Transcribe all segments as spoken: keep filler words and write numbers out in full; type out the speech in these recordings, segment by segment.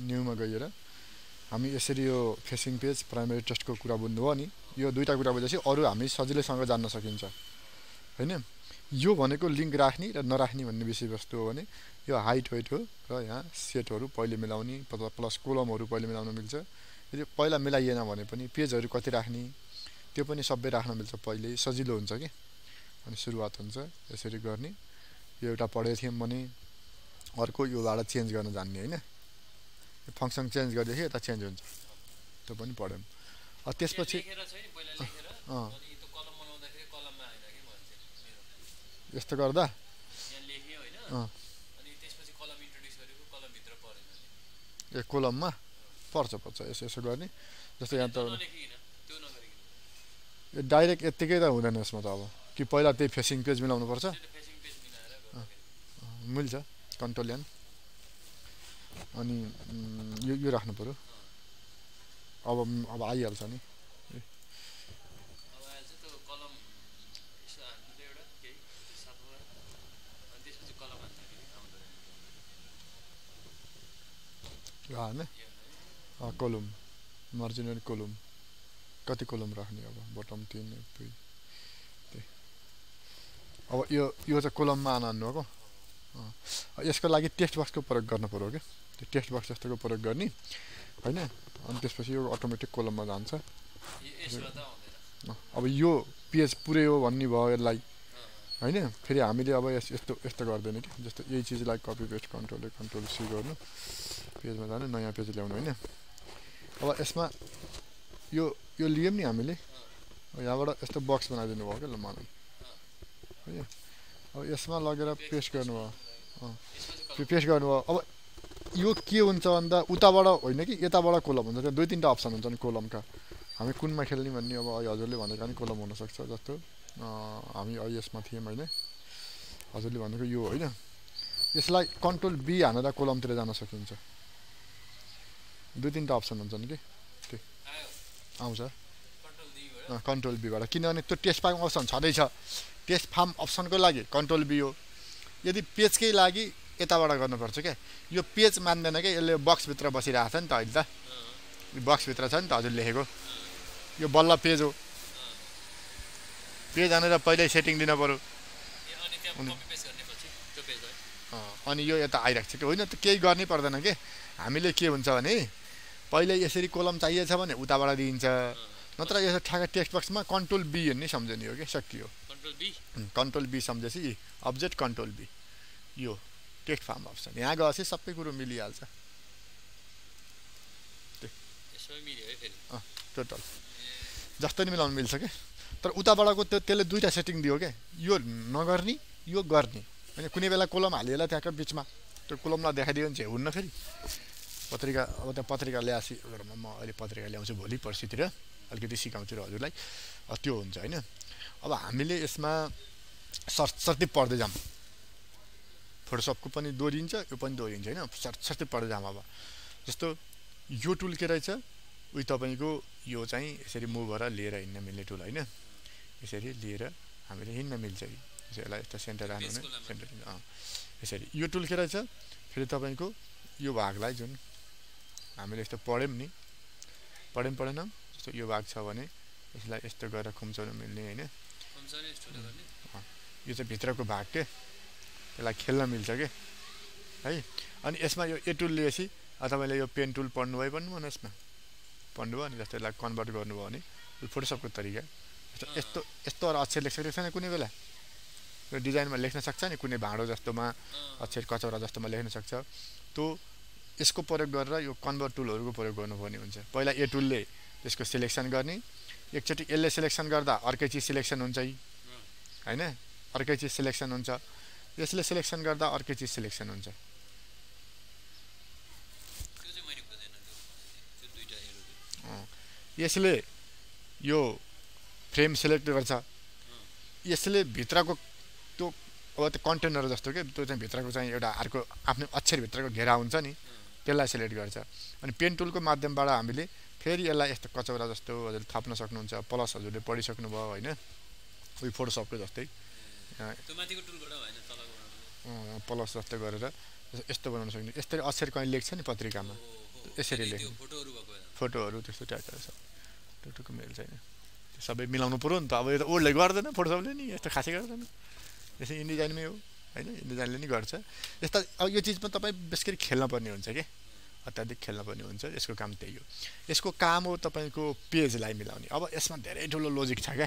New मा गएर हामी यसरी यो फेसिङ पेज प्राइमरी टेस्टको कुरा बुझ्नुभयो नि यो दुईटा कुरा बुझेपछि अरु हामी सजिलैसँग जान्न सकिन्छ हैन यो भनेको लिंक राख्ने र नराख्ने भन्ने विषयवस्तु हो भने यो हाइट वेट हो र यहाँ सेटहरु पहिले मिलाउने प्लस कोलमहरु पहिले मिलाउन मिल्छ यदि पहिला मिलाइएन भने पनि पेजहरु कति राख्ने त्यो पनि सबै राख्न मिल्छ पहिले सजिलो हुन्छ के अनि सुरुवात हुन्छ यसरी गर्ने यो एउटा पढे थियौ भने अर्को योबाट चेन्ज गर्न जान्ने हैन फंक्सन चेन्ज गर्दाखेरि यता चेन्ज हुन्छ त्यो पनि पढ्यौ अ त्यसपछि लेखेर छैन पहिला लेखेर अनि त्यो कलम बनाउँदाखेरि कलममा आइरा के भन्छ मेरो यस्तो गर्दा यहाँ लेखे हैन अनि त्यसपछि कलम इन्ट्रोड्युस गरेको कलम भित्र परेन ए कलममा पर्छ पर्छ यसो यसो गर्ने जस्तो यहाँ त नलेखिन त्यो नगरिकिन यो डाइरेक्ट यतिकै त हुँदैन यसमा त अब कि पहिला त्यही फेसिङ पेज मिलाउनु पर्छ फेसिङ पेज मिलाएर गर्नु मिल्छ कन्ट्रोल एन अनि यो यो राख्नु पर्यो अब अब आइहाल्छ नि अब आइहाल्छ त्यो कलम यसो हाल्नु एउटा के साथमा अनि त्यसपछि कलम हाल्नु यो हाल्ने अ कलम मार्जिनल कलम कति कलम राख्ने अब बटम तीन दुई अब यो यो चाहिँ कलममा आन्नु हो यसको लागि टेक्स्ट बक्सको प्रयोग गर्न पर्यो के त्यो टेक्स्ट बक्स जस्तोको प्रयोग गर्ने हैन अनि त्यसपछि यो अटोमेटिक कोलममा जान्छ यसमा त आउँदैन अब यो पेज पुरै हो भन्ने भयो यसलाई हैन फेरि हामीले अब यस्तो यस्तो गर्दैन के जस्तो यही चीजलाई copy paste control A control C गर्नु पेजमा जानु नयाँ पेज ल्याउनु हैन अब यसमा यो यो लियौ नि हामीले यहाँबाट यस्तो बक्स बनाइदिनु भयो के ल मलाई हैन अब यसमा लगेर पेस्ट गर्नु भयो अ पेस्ट गर्नु भयो अब यो के हुन्छ भन्दा उताबाट होइन कि यताबाट कोलम हुन्छ त्यो दुई तीनटा अप्सन हुन्छ नि कोलमका हामी कुनमा खेल्ने भन्ने अब हजुरले भनेको नि कोलम हुन सक्छ जस्तो हामी यसमा थियौ हैन हजुरले भनेको यो हैन यसलाई कन्ट्रोल बी हानेर कोलमतिर जान सकिन्छ दुई तीनटा अप्सन हुन्छ नि के त्यो आउँछ कन्ट्रोल डी हो कन्ट्रोल बी बाट किनभने त्यो टेस्ट फार्म अप्सन छदै छ टेस्ट फार्म अप्सनको लागि कन्ट्रोल बी हो यदि पेजकै लागि यताबाट गर्नुपर्छ के यो पेज मान्दैन के यसले बक्स भित्र बसिरहेछ नि त अहिले त यो बक्स भित्र छ नि त हजुर लेखेको यो बल्ल पेज हो पेज हानेर पहिल्यै सेटिङ दिन पर्यो अनि त्यहाँ कपी पेस्ट गर्नेपछि त्यो पेज भयो अ अनि यो यता आइराख्छ के होइन त केही गर्नै पर्दैन के हामीले के हुन्छ भने पहिले यसरी कोलम चाहिएछ भने उताबाट दिइन्छ नत्र यसो ठ्याक्क टेक्स्ट बक्समा कन्ट्रोल बी भन्ने सम्झने हो के सकियो कन्ट्रोल बी कन्ट्रोल बी सम्झेसी अब्जेक्ट कन्ट्रोल बी यो टेक्स्ट फार्म अप्सन यहाँ गएपछि सबै कुरा मिलिहाल्छ त्यो यसमै मिल्यो है फेरि अ टोटल जस्तो नि मिलाउन मिल्छ के तर उताबाटको त्यो त्यसले दुईटा सेटिङ दियो के यो नगर्नी यो गर्ने हैन कुनै बेला कोलम हालिएला त्यहाँको बीचमा त्यो कोलमलाई देखाइदियो नि हुन्न फेरि पत्रिका अब त्यहाँ पत्रिका ल्याएसी म अहिले पत्रिका ल्याउँछु भोलि पर्सितिर अलिकति सिकाउँछु हजुरलाई त्यो हुन्छ हैन अब हामीले यसमा सरसर्ती पढ्दै जाम फोटोसपको पनि दोहोरिन्छ यो पनि दोहोरिन्छ हैन सरसर्ती पढ्दै जाम अब जस्तो यो टुल के रहेछ उही तपाईको यो चाहिँ यसरी मुभ गरेर लिएर हिन्न मिल्ने टुल हैन यसरी लिएर हामीले हिन्न मिल्छ यसलाई यता सेन्टर राख्नु न सेन्टर अ यसरी यो टुल के रहेछ फेरि तपाईको यो भागलाई जुन हामीले यस्तो पढ्यौं नि पढ्यौं पढेन जस्तो यो भाग छ भने यसलाई यस्तो गरेर खुम्चाउन मिल्ने हैन खुम्चाउने यस्तो गर्ने अ यो चाहिँ भित्रको भाग के त्यसलाई खेल्न मिल्छ के है अनि यसमा यो ए टुल लिएपछि तपाईले यो पेन टुल पढ्नु भयो भन्नु भन्नुस् न पढ्नु भयो अनि जस्तै यसलाई कन्भर्ट गर्नुभयो भने फोटोसपको तरिका यस्तो यस्तो अरु अक्षर लेख्न सक्छ नि कुनै बेला यो डिजाइनमा लेख्न सक्छ नि कुनै भाँडो जस्तोमा अक्षर कचौरा जस्तोमा लेख्न सक्छ त्यो यसको प्रयोग गरेर यो कन्भर्ट टुलहरुको प्रयोग गर्नुपर्ने हुन्छ पहिला ए टुलले त्यसको सिलेक्सन गर्ने एकचोटी यसले सिलेक्सन गर्दा अर्कै चीज सिलेक्सन हुन्छ हैन अर्कै चीज सिलेक्सन हुन्छ यसले सिलेक्सन गर्दा अर्कै चीज सिलेक्सन हुन्छ त्यो चाहिँ मैले बुझेन त्यो दुईटा एरो अ यसले यो फ्रेम सिलेक्ट गर्छ यसले भित्रको त्यो अब त्यो कन्टेनर जस्तो के त्यो चाहिँ भित्रको चाहिँ एउटा अर्को आफ्नो अक्षर भित्रको घेरा हुन्छ नि त्यसलाई सिलेक्ट गर्छ अनि पेन टुलको माध्यमबाट हामीले फेरि यसलाई यस्तो कचौरा जस्तो हजुर थाप्न सक्नुहुन्छ प्लस हजुरले पढि सक्नु भयो हैन उही फोटोसपको जस्तै त्यो माथिको टुलबाट हैन प्लस जस्तो गरेर यस्तो बनाउन सकिन्छ यसरी अक्षर कहीँ लेख्छ नि पत्रिकामा यसरी लेख्नु फोटोहरु भएको बेला फोटोहरु त्यस्तो टाटा छ टुकटुक मिल्छ हैन सबै मिलाउनु पर्यो नि त अब यो त ओल्डले गर्दैन फोटोसपले नि यस्तो खासै गर्दैन यसै इन्डिजाइनमै हो हैन इन्डिजाइनले नि गर्छ यस्ता अब यो चीजमा तपाई बेसिकली खेल्न पर्ने हुन्छ के अत्याधिक खेल्न पर्ने हुन्छ यसको काम त्यही हो यसको काम हो तपाईको पेजलाई मिलाउने अब यसमा धेरै ठुलो लजिक छ के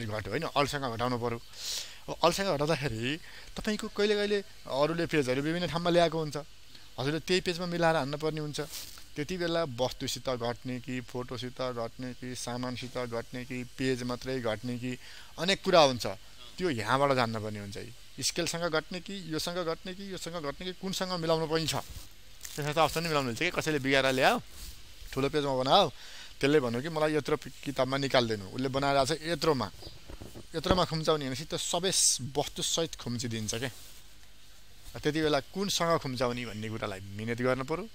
अनि घट्यो हैन अलसँग घटाउनु पर्यो अब अलसँग घटाउँदाखेरि तपाईको कहिले कहिले अरूले पेजहरु विभिन्न ठाउँमा ल्याएको हुन्छ हजुरले त्यही पेजमा मिलाएर हान्न पर्ने हुन्छ त्यति बेला वस्तुसित घट्ने कि फोटोसित घट्ने कि सामानसित घट्ने कि पेज मात्रै घट्ने कि अनेक कुरा हुन्छ त्यो यहाँबाट जान्न पर्ने हुन्छ स्केलसँग घट्ने कि योसँग घट्ने कि योसँग घट्ने कि कुनसँग मिलाउनु पनि छ त्यसमा त अप्सन मिलाउनु हुन्छ के कसैले बिगारेर ल्यायो ठुलो पेजमा बनाओ त्यसले भन्यो कि मलाई यत्रो किताबमा निकाल्दिनु उसले बनाएर छ यत्रोमा यत्रोमा खुम्चाउने भनेपछि त सबै वस्तु सहित खुम्चिदिन्छ के त्यति बेला कुनसँग खुम्चाउने भन्ने कुरालाई मिहिनेत गर्न पर्यो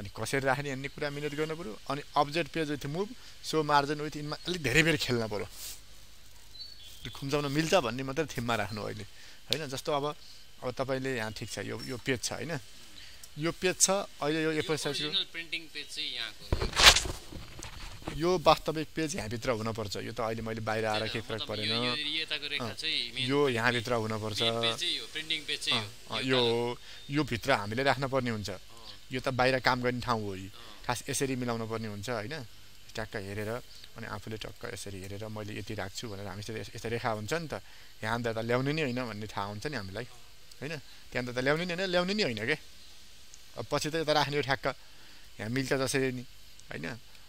अनि कसरी राख्ने भन्ने कुरा मिहिनेत गर्न पर्यो अनि object page with move so margin with इनमा अलि धेरै बेर खेल्न पर्यो खुम्चाउन मिल्छ भन्ने मात्रै थीममा राख्नु अहिले हैन जस्तो अब अब तपाईले यहाँ ठीक छ यो यो पेज छ हैन यो पेज छ अहिले यो एफोर साइजको प्रिन्टिङ पेज चाहिँ यहाँको यो वास्तविक पेज यहाँ भित्र हुन पर्छ यो त अहिले मैले बाहिर आएर के फरक परेन यो यहाँ भित्र हुन पर्छ प्रिन्टिङ पेज चाहिँ यो यो भित्र हामीले राख्न पर्ने हुन्छ यो त बाहिर काम गर्ने ठाउँ हो यो खास यसरी मिलाउनु पर्ने हुन्छ हैन टक्क हेरेर अनि आफूले टक्क यसरी हेरेर मैले यति राख्छु भनेर हामीसँग यस्तो रेखा हुन्छ नि त यहाँ त ल्याउनु नि हैन भन्ने थाहा हुन्छ नि हामीलाई हैन त्यहाँ त ल्याउनु नि हैन ल्याउनु नि हैन के पछि त यता राख्ने ठ्याक्क यहाँ मिल्छ जसरी नि हैन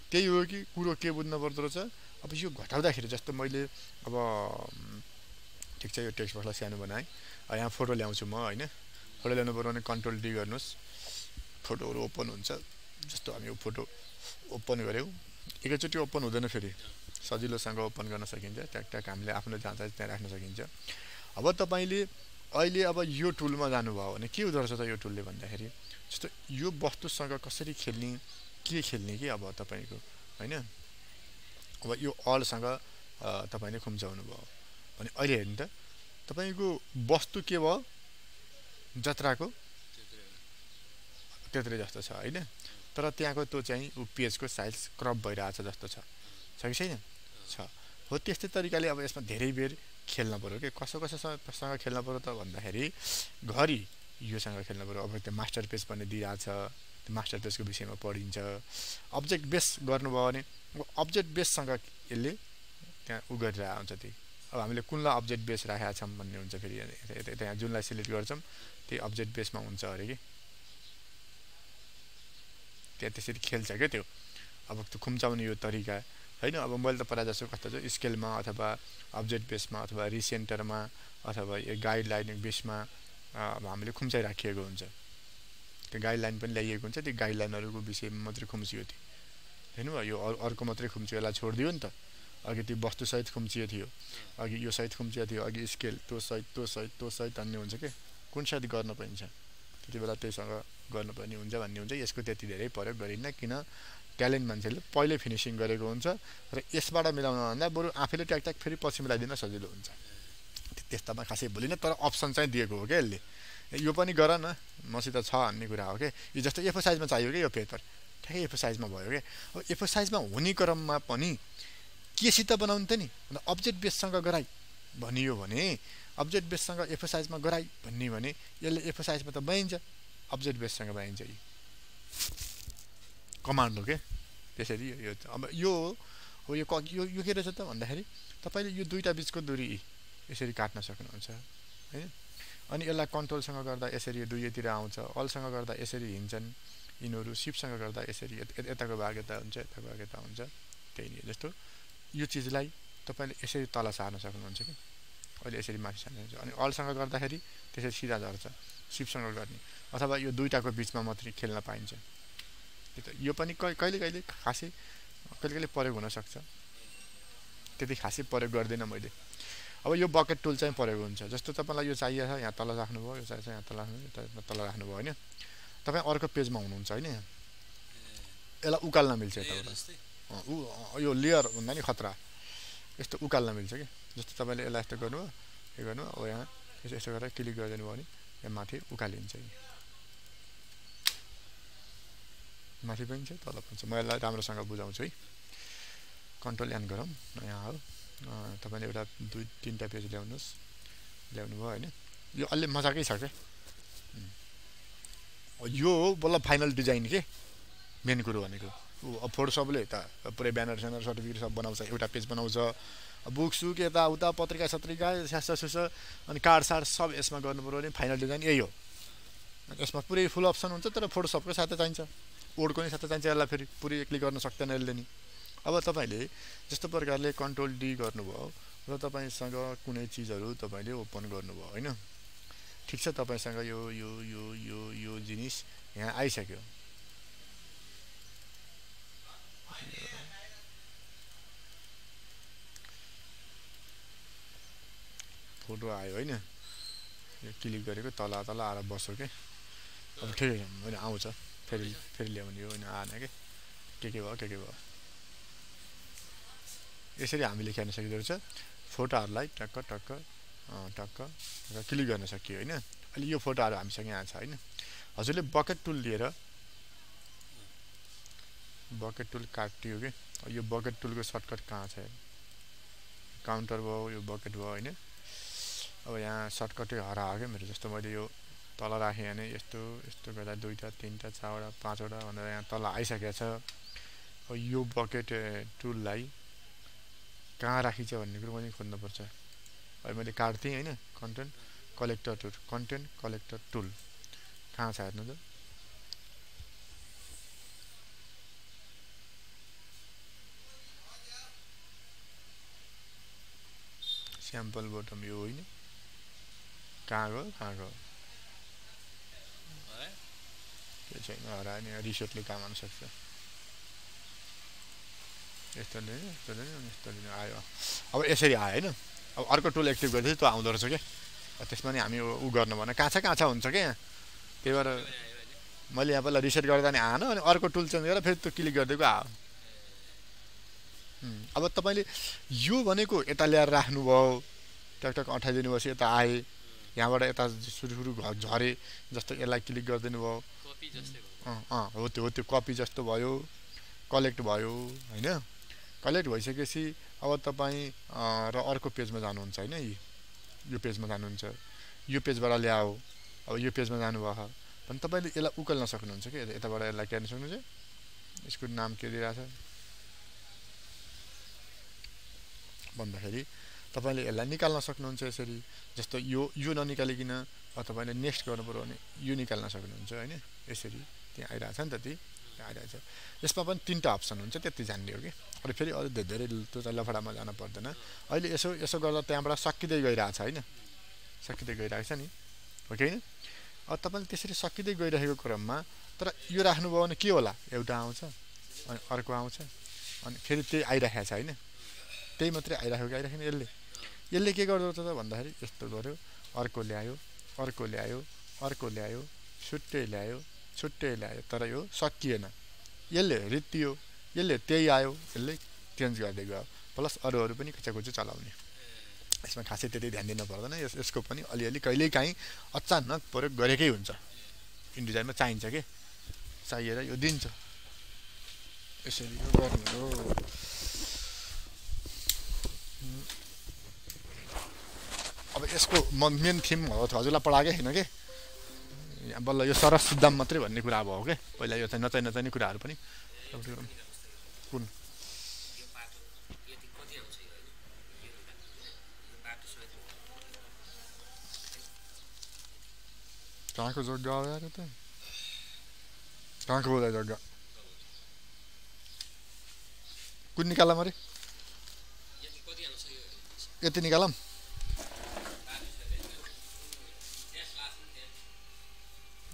त्यही हो कि कुरो के बुझ्नु पर्दो रहेछ अब यो घटाउँदाखेरि जस्तो मैले अब ठीक छ यो टेक्स्ट बक्सलाई सानो बनाएँ यहाँ फोटो ल्याउँछु म हैन फोटो ल्याउनु पर्यो भने कन्ट्रोल डी गर्नुस् फोटोहरु ओपन हुन्छ जस्तो हामी यो फोटो ओपन गर्यौ एकैचोटी ओपन हुँदैन फेरि सजिलोसँग ओपन गर्न सकिन्छ ट्याक ट्याक हामीले आफ्नो जाँदा त्यहाँ राख्न सकिन्छ अब तपाईले अहिले अब यो टुलमा जानुभयो भने के हुँदो रहेछ त यो टुलले भन्दाखेरि जस्तो यो वस्तुसँग कसरी खेल्ने के खेल्ने के अब तपाईको हैन अब यो अलसँग तपाईले खुम्चाउनु भयो अनि अहिले हेर्नु त तपाईको वस्तु के भयो जत्राको त्यत्रै जस्तो छ हैन तर त्यहाँको त्यो चाहिँ उ पेजको साइज क्रप भइराछ जस्तो छ छ कि छैन छ हो त्यस्तै तरिकाले अब यसमा धेरै बेर खेल्न पर्यो के कसो कसोसँग खेल्न पर्यो त भन्दाखेरि घरी योसँग खेल्न पर्यो अब त्यो मास्टर पेज पनि दिइराछ त्यो मास्टर पेजको विषयमा पढिन्छ अब्जेक्ट बेस गर्नुभयो भने अब्जेक्ट बेससँग यसले त्यहाँ उ गरिरा हुन्छ त्यही अब हामीले कुनलाई अब्जेक्ट बेस राखेका छौं भन्ने हुन्छ फेरि त्यहाँ जुनलाई सिलेक्ट गर्छौं त्यही अब्जेक्ट बेसमा हुन्छ अरे के त्यहाँ त्यसरी खेल्छ के त्यो अब त्यो खुम्चाउने यो तरिका हैन अब मैले त पढा जस्तो कस्तो छ स्केलमा अथवा अब्जेक्ट बेसमा अथवा रिसेन्टरमा अथवा यो गाइडलाइन बेसमा अब हामीले खुम्चाइ राखिएको हुन्छ त्यो गाइडलाइन पनि ल्याइएको हुन्छ त्यो गाइडलाइनहरुको विषयमा मात्र खुम्चियो थियो हैन भयो यो अर्को मात्रै खुम्चियो होला छोड्दियो नि त अघि त्यो वस्तु सहित खुम्चियो थियो अघि यो सहित खुम्चियो थियो अघि स्केल त्यो सहित त्यो सहित त्यो सहित अन्य हुन्छ के कुन सहित गर्न पाइन्छ त्यति बेला त्यससँग गर्नुपर्ने हुन्छ भन्ने हुन्छ यसको त्यति धेरै प्रयोग गरिन्न किन ट्यालेन्ट मान्छेले पहिले फिनिशिङ गरेको हुन्छ र यसबाट मिलाउन भन्दा बरु आफैले ट्याक ट्याक फेरि पछि मिलाइदिन सजिलो हुन्छ त्यस्तामा खासै भुलिन तर अप्सन चाहिँ दिएको हो के यसले यो पनि गर न मसित छ भन्ने कुरा हो के यो जस्तो एफोर साइजमा चाहियो के यो पेपर ठ्याक्कै एफोर साइजमा भयो के अब एफोर साइजमा हुने क्रममा पनि केसित बनाउनु त नि अन्त अब्जेक्ट बेससँग गराइ भनियो भने अब्जेक्ट बेससँग एफोर साइजमा गराइ भन्ने भने यसले एफोर साइजमा त बनिन्छ अब्जेक्ट बेससँग बनाइन्छ यो कमान्ड हो के त्यसरी यो अब यो हो यो यो के रहेछ त भन्दाखेरि तपाईले यो दुईटा बीचको दूरी यसरी काट्न सक्नुहुन्छ हैन अनि यसलाई कन्ट्रोलसँग गर्दा यसरी यो दुईतिर आउँछ अलसँग गर्दा यसरी हिन्छन् यिनहरु सिपसँग गर्दा यसरी यताको भाग यता हुन्छ यताको भाग यता हुन्छ त्यही नि जस्तो यो चीजलाई तपाईले यसरी तल सार्न सक्नुहुन्छ के अहिले यसरी माथि सार्नुहुन्छ अनि अलसँग गर्दाखेरि त्यसरी सिधा झर्छ सिपसँग गर्ने अथवा यो दुईटाको बीचमा मात्र खेल्न पाइन्छ यो पनि कहिले कहिले खासै कहिलेकाहीँ प्रयोग हुन सक्छ त्यति खासै प्रयोग गर्दैन मैले अब यो बकेट टुल चाहिँ प्रयोग हुन्छ जस्तो तपाईलाई यो चाहिए छ यहाँ तल राख्नु भयो यो चाहिए छ यहाँ तल राख्नु यो तल राख्नु भयो हैन तपाई अर्को पेजमा हुनुहुन्छ हैन एला उकाल्न मिल्छ यताबाट अ यो लेयर भन्दा नि खतरा यस्तो उकाल्न मिल्छ के जस्तो तपाईले एला यस्तो गर्नु यो गर्नु अब यहाँ यसो गरेर क्लिक गरिदिनु भयो नि यहाँ माथि उकालिन्छ माथि पनि छ तल पनि छ म यसलाई राम्रोसँग बुझाउँछु है कन्ट्रोल एन गरौँ यहाँ हाल तपाईले एउटा दुई तीनटा पेज ल्याउनुस् ल्याउनु भयो हैन यो अलि मजाकै छ के यो बल्ल फाइनल डिजाइन के मेन कुरा भनेको अब फोटोसपले त पुरै ब्यानर स्यानर सर्टिफिकेट सब बनाउँछ एउटा पेज बनाउँछ बुक सुक यता उता पत्रिका सत्रिका स्यास सुस अनि कार्ड सार्ड सब यसमा गर्नुपर्ने फाइनल डिजाइन यही हो यसमा पुरै फुल अप्सन हुन्छ तर फोटोसपको साथै चाहिन्छ कोडको नि साथै चाहिन्छ यसलाई फेरि पुरै क्लिक गर्न सक्दैन यसले नि अब तपाईले जस्तो प्रकारले कन्ट्रोल डी गर्नुभयो र तपाईसँग कुनै चीजहरु तपाईले ओपन गर्नुभयो हैन ठीक छ तपाईसँग यो यो यो यो यो जिनिस यहाँ आइसक्यो फोटो आयो हैन यो क्लिक गरेको तल तल आएर बस्यो के अब ठिकै हो हैन आउँछ फेरि फेरि ल्याउने हो हैन आएन के के के भयो के के भयो यसरी हामीले हेर्न सकिदो रहेछ फोटोहरुलाई टक्क टक्क टक्क र क्लिक गर्न सकियो हैन अहिले यो फोटोहरु हामीसँग यहाँ छ हैन हजुरले बकेट टुल लिएर बकेट टुल काट्यो के यो बकेट टुलको सर्टकट कहाँ छ काउन्टर भयो यो बकेट भयो हैन अब यहाँ सर्टकटै हरायो के मेरो जस्तो मैले यो तल राखे हैन यस्तो यस्तो गर्दा दुईटा तीनटा चारवटा पाँचवटा भनेर यहाँ तल आइसकेको छ अब यो बकेट टुललाई कहाँ राखिछ भन्ने कुरा पनि खोज्नु पर्छ अब मैले काट्थे हैन content collector tool content collector tool कहाँ छ हेर्नु त स्याम्पल बटम यो हैन कहाँ गयो कहाँ गयो के छैन हरायो नि रिसेटले काम गर्न सक्छ यस्तो नै यस्तो नै यस्तो नै आयो अब यसरी आयो हैन अब अर्को टुल एक्टिभ गर्दै त आउँदो रहेछ के त्यसमा नि हामी उ गर्न भने काँचा काँचा हुन्छ के त्यही भएर मैले यहाँ पहिला रिसेट गर्दा नि आएन अनि अर्को टुल चेन्ज गरेर फेरि त्यो क्लिक गर्दैको आयो अब तपाईले यो भनेको यता ल्याएर राख्नु भयो टकटक अठाइदिनु भएपछि यता आए यहाँबाट यता सुरुसुरु झरे जस्तो यसलाई क्लिक गर्दिनु भयो कपी जस्तै भयो अ हो त्यो हो त्यो कपी जस्तो भयो कलेक्ट भयो हैन कलेक्ट भइसकेपछि अब तपाई र अर्को पेजमा जानुहुन्छ हैन यो पेजमा जानुहुन्छ यो पेजबाट ल्याओ अब यो पेजमा जानु भयो भने तपाईले यसलाई उकाल्न सक्नुहुन्छ के यताबाट यसलाई गर्न सक्नुहुन्छ यसको नाम के दिइराछ भन्दाखेरि तपाईले यसलाई निकाल्न सक्नुहुन्छ यसरी जस्तो यो यो ननिकालिकिन तपाईले नेक्स्ट गर्नुपर्यो भने यो निकाल्न सक्नुहुन्छ हैन यसरी त्यहाँ आइराछ नि त ती आइराछ यसमा पनि तीनटा अप्सन हुन्छ त्यति जान्ने हो के अनि फेरि अझ धेरै त्यो लफडामा जान पर्दैन अहिले यसो यसो गर्दा त्यहाँबाट सकिदै गइराछ हैन सकिदै गइराछ नि ओके हैन अब तपाईले त्यसरी सकिदै गइरहेको क्रममा तर यो राख्नु भयो भने के होला एउटा आउँछ अनि अर्को आउँछ अनि फेरि त्यही आइराखेको छ हैन त्यही मात्र आइराखेको आइराखेन यसले यसले के गर्दो त भन्दाखेरि यस्तो गर्यो अर्को ल्यायो अर्को ल्यायो अर्को ल्यायो छुट्टै ल्यायो छुट्टै ल्यायो तर यो सकिएन यसले रित्तियो यसले त्यही आयो यसले चेन्ज गर्दै गयो प्लस अरू अरू पनि खचाखुची चलाउने यसमा खासै त्यति ध्यान दिनु पर्दैन यस यसको पनि अलिअलि कहिलेकाहीँ अचानक प्रयोग गरेकै हुन्छ इन्डिजाइनमा चाहिन्छ के चाहिएर यो दिन्छ यसरी यो गर्नु हो अब यसको मेन थीम हो हजुरलाई पढाएकै हैन के बल्ल यो सरस सिद्धान्त मात्रै भन्ने कुरा भयो के पहिला यो चाहिँ नचाहि नचाहिने कुराहरु पनि कुन कहाँको जग्गा हो यार त कहाँको होला जग्गा कुन निकाल्ला मरे यति निकालम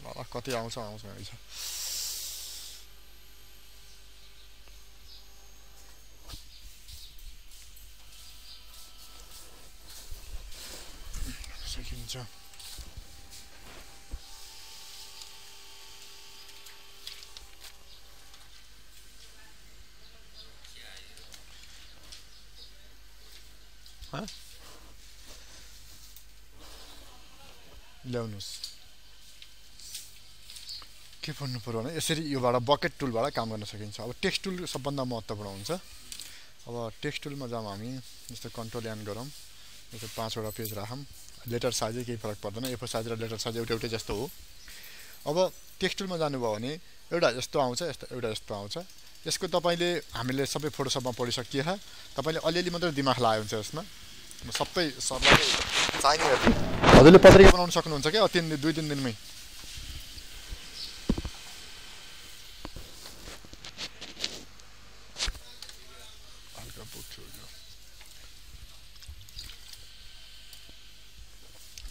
वाला कति आउँछ आउँछ answer. Huh? ल्याउनुस् के भन्नु पर्यो भने यसरी योबाट बकेट टुलबाट काम गर्न सकिन्छ. अब टेक्स्ट टुल सबभन्दा महत्त्वपूर्ण हुन्छ. अब टेक्स्ट टुलमा जाम हामी जस्तो कन्ट्रोल एन गरौँ, जस्तो पाँचवटा पेज राखौँ, लेटर साइज केही फरक पर्दैन, एफोर साइज र लेटर साइज एउटै एउटै जस्तो हो. अब टेक्स्ट टुलमा जानुभयो भने एउटा जस्तो आउँछ, यस्तो एउटा जस्तो आउँछ. यसको तपाईले हामीले सबै फोटोसपमा पढिसकिए हा, तपाईले अलिअलि मात्र दिमाग लगायो हुन्छ. यसमा सबै सरलाई चाहिने गरी हजुरले पत्रिका बनाउन सक्नुहुन्छ के अति दुई तीन दिनमै.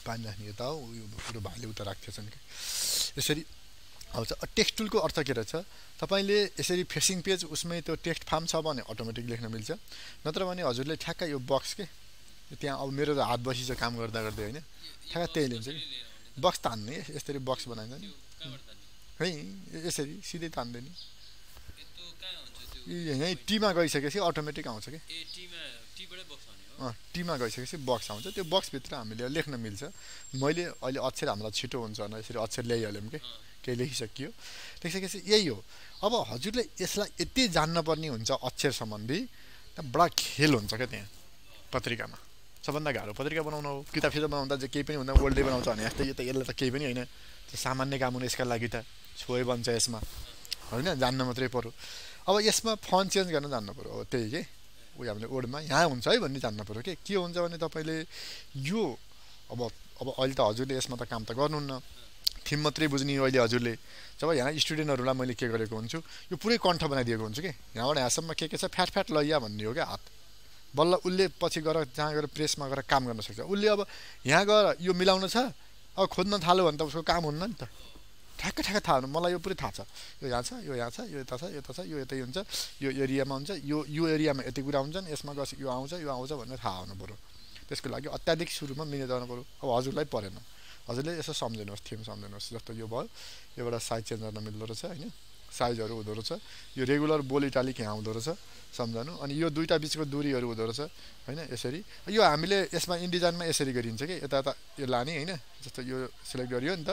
पानी राख्ने यता हो, यो पुरो भाले उता राख्थेछन् कि यसरी आउँछ. टेक्स्ट टुलको अर्थ के रहेछ, तपाईले यसरी फेसिङ पेज उसमै त्यो टेक्स्ट फार्म छ भने अटोमेटिक लेख्न मिल्छ, नत्र भने हजुरले ठ्याक्क यो बक्स के त्यहाँ अब मेरो हात बसी छ काम गर्दा गर्दै हैन, ठ्याक्क त्यही लिन्छ कि बक्स तान्ने. यसरी बक्स बनाइन्छ नि है, यसरी सिधै तान्दैन नि यो यही टीमा गइसकेपछि अटोमेटिक आउँछ के. ए टीमा टीबाटै बक्स अ टीमा गइसकेपछि बक्स आउँछ. त्यो बक्स भित्र हामीले लेख्न मिल्छ. मैले अहिले अक्षर हामीलाई छिटो हुन्छ न, यसरी अक्षर ल्याइहाल्यौँ के, केही लेखिसकियो. त्यसैले यही हो. अब हजुरले यसलाई यति जान्नुपर्ने हुन्छ अक्षर सम्बन्धी, बडा खेल हुन्छ क्या त्यहाँ पत्रिकामा. सबभन्दा गाह्रो पत्रिका बनाउन हो. किताब सिधा बनाउँदा जे केही पनि हुँदा वर्ल्ड डे बनाउँछ भने यस्तै यो त यसले त केही पनि होइन, त्यो सामान्य काम हो. यसका लागि त छोए बन्छ यसमा हैन, जान्न मात्रै पर्यो. अब यसमा फन्ट चेन्ज गर्न जान्नु पर्यो. हो त्यही के उयो हामीले ओडमा यहाँ हुन्छ है भन्ने जान्न पर्यो. के के हुन्छ भने तपाईले यो अब अब अहिले त हजुरले यसमा त काम त गर्नुहुन्न, थिम मात्रै बुझ्ने हो अहिले हजुरले. जब यहाँ स्टुडेन्टहरूलाई मैले के गरेको हुन्छु, यो पुरै कण्ठ बनाइदिएको हुन्छु कि यहाँबाट यहाँसम्म के के छ फ्याट फ्याट लैया भन्ने हो क्या. हात बल्ल उसले पछि गएर जहाँ गएर प्रेसमा गएर काम गर्न सक्छ. उसले अब यहाँ गएर यो मिलाउन छ, अब खोज्न थाल्यो भने त उसको काम हुन्न नि त. ठ्याक्क ठ्याक्क थाहा हुनु. मलाई यो पुरै थाहा छ, यो यहाँ छ, यो यहाँ छ, यो यता छ, यो यता छ, यो यतै हुन्छ, यो एरियामा हुन्छ, यो यो एरियामा यति कुरा हुन्छन्, यसमा गस यो आउँछ यो आउँछ भनेर थाहा हुनु पऱ्यो. त्यसको लागि अत्याधिक सुरुमा मिहिनेत गर्नु पऱ्यो. अब हजुरलाई परेन, हजुरले यसो सम्झिनुहोस्, थिम सम्झिनुहोस्. जस्तो यो भयो, योबाट साइज चेन्ज गर्न मिल्दो रहेछ होइन, साइजहरू हुँदो रहेछ, यो रेगुलर बोल इटालिक यहाँ हुँदो रहेछ सम्झाउनु, अनि यो दुईवटा बिचको दूरीहरू हुँदो रहेछ होइन. यसरी यो हामीले यसमा इन्डिजाइनमा यसरी गरिन्छ कि यता यता यो लाने होइन. जस्तो यो सिलेक्ट गरियो नि त,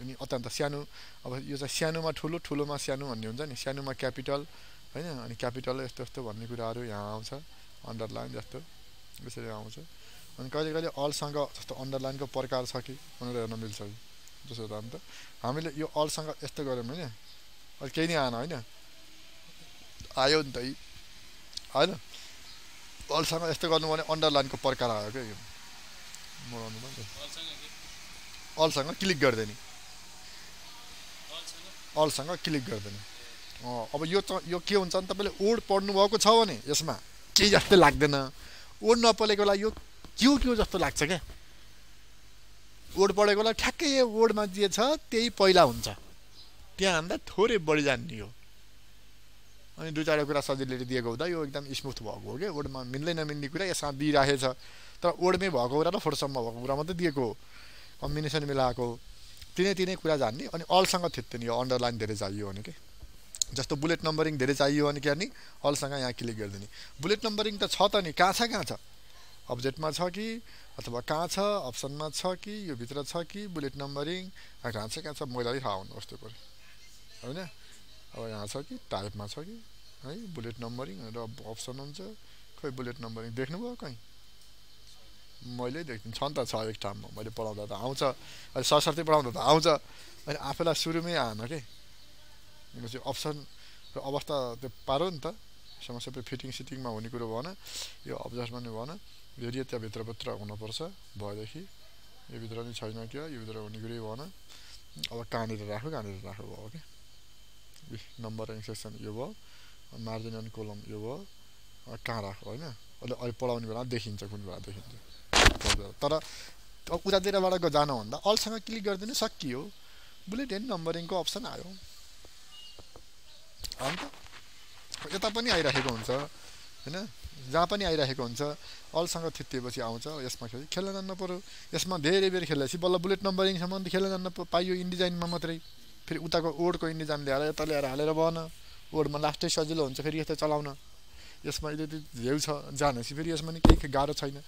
अनि अत्यन्त सानो, अब यो चाहिँ सानोमा ठुलो, ठुलोमा सानो भन्ने हुन्छ नि, सानोमा क्यापिटल होइन, अनि क्यापिटल यस्तो यस्तो भन्ने कुराहरू यहाँ आउँछ. अन्डरलाइन जस्तो यसरी आउँछ. अनि कहिले कहिले अलसँग जस्तो अन्डरलाइनको प्रकार छ कि भनेर हेर्न मिल्छ. जस्तो त अन्त हामीले यो अलसँग यस्तो गऱ्यौँ होइन, अहिले केही नै आएन होइन, आयो नि त होइन. अलसँग यस्तो गर्नु भने अन्डरलाइनको प्रकार आयो क्या, यो मराउनु भयो. अलसँग क्लिक गर्दैन, अलसँग क्लिक गर्दैन. अब यो त यो के हुन्छ भने तपाईँले ओड पढ्नुभएको छ भने यसमा केही जस्तो लाग्दैन. ओड नपढेकोलाई यो क्यु क्यु जस्तो लाग्छ क्या, ओड पढेकोलाई ठ्याक्कै ओडमा जे छ त्यही पहिला हुन्छ, त्यहाँ भन्दा थोरै बढी जान्ने हो. अनि दुई चारवटा कुरा सजिलै दिएको हुँदा यो एकदम स्मुथ भएको हो कि. ओडमा मिल्दै नमिल्ने कुरा यसमा दिइराखेछ, तर ओडमै भएको कुरा र फोटोसपमा भएको कुरा मात्रै दिएको हो, कम्बिनेसन मिलाएको हो. तिनै तिनै कुरा जान्ने. अनि अलसँग थित्ते नि यो अन्डरलाइन धेरै चाहियो भने के, जस्तो बुलेट नम्बरिङ धेरै चाहियो भने के गर्ने, अलसँग यहाँ क्लिक गरिदिने. बुलेट नम्बरिङ त छ त नि, कहाँ छ कहाँ छ, अब्जेक्टमा छ कि अथवा कहाँ छ अप्सनमा छ कि यो भित्र छ कि बुलेट नम्बरिङ कहाँ छ कहाँ छ मैलाई थाहा हुनु जस्तो पऱ्यो होइन. अब यहाँ छ कि टाइपमा छ कि है बुलेट नम्बरिङ भनेर अप्सन हुन्छ. खोइ बुलेट नम्बरिङ देख्नुभयो कहीँ, मैले देख्दिनँ छ नि त, छ एक ठाउँमा मैले पढाउँदा त आउँछ, अहिले सरस्वती पढाउँदा त आउँछ. अनि आफैलाई सुरुमै आएन कि चाहिँ अप्सन र अवस्था त्यो पारो नि त. समस्या सबै फिटिङ सिटिङमा हुने कुरो भएन, यो अब्जर्भमा नि भएन, भेरिएट त्यहाँ भित्रभित्र हुनुपर्छ. भएदेखि ये भी तरह नहीं चाहिए क्या ये भी तरह वो निगरी वाना अब कांडी रखो कांडी रखो बाव के ये नंबर इंसेशन ये बाव मार्जिन एंड कॉलम ये बाव कहाँ रखो ना और और पढ़ाओ नहीं बना देखिए इंच कुन बना देखिए तरह अब उधर तेरा वाला को जाना होना ऑल समय क्लिक कर देने सक्कियो बोले टेन नंबरिंग को ऑप्शन आयो आंटा ये तापनी आय रहेगा उनसा है ना जहाँ पनी आय रहेगा उनसा ऑल समय थित्ते बस आऊँ चा यस्मा खेल खेलना जाना पर यस्मा देरे बेर खेला सी बल्ला बुलेट नंबरिंग समान खेलना जाना पर पायो इंडिजाइन में मत रही फिर उतार को ओड को इंडिजाइन ले आ रहा तले आ रहा ले रबाना ओड में लास्ट टेस्ट आजिलो उनसा फिर ये तो चलाऊँ यसमा इधर जेल सा जाने सी फिर यसमा ने क्या गारा चाहिए ना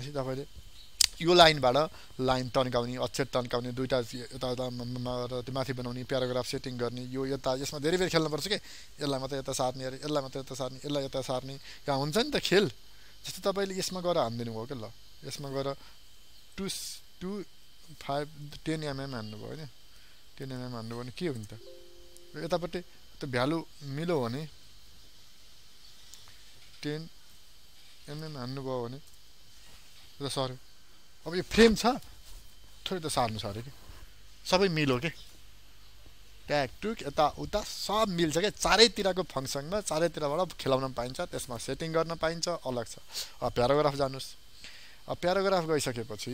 ऐसी दावड़े यो लाइन बाड़ा लाइन टन काउनी अच्छे टन काउनी दो इटा इता दिमागी बनाऊनी पैराग्राफ सेटिंग करनी यो ये ताज़ यसमा देरी वेरी खेलना पड़ सके इल्ला मत ये तासार नहीं यार इल्ला मत ये तासार नहीं इल्ला ये तासार नहीं क्या उनसे नहीं तो खेल जैसे तबायले यसमा गौरा आमदनी हुआ क्या ला यसमा गौरा टू टू फाइव टेन या में मानने वाले टेन या में मानने वाले क्या उनका ये तबटे तो ब्यालू मिलो वाले टेन या में मानने वाले तो सॉरी अब ये फ्रेम था, थोड़ी तो सार में सारे के, सब ये मिल हो के, टैग टूक इता उता सब मिल जाके चारे तीरा को फंक्शन में चारे तीरा वाला खिलाऊना पाइंचा, तेस्मा सेटिंग करना पाइंचा अलग सा, अब पैराग्राफ जानूस, अब पैराग्राफ को ऐसा क्या पची,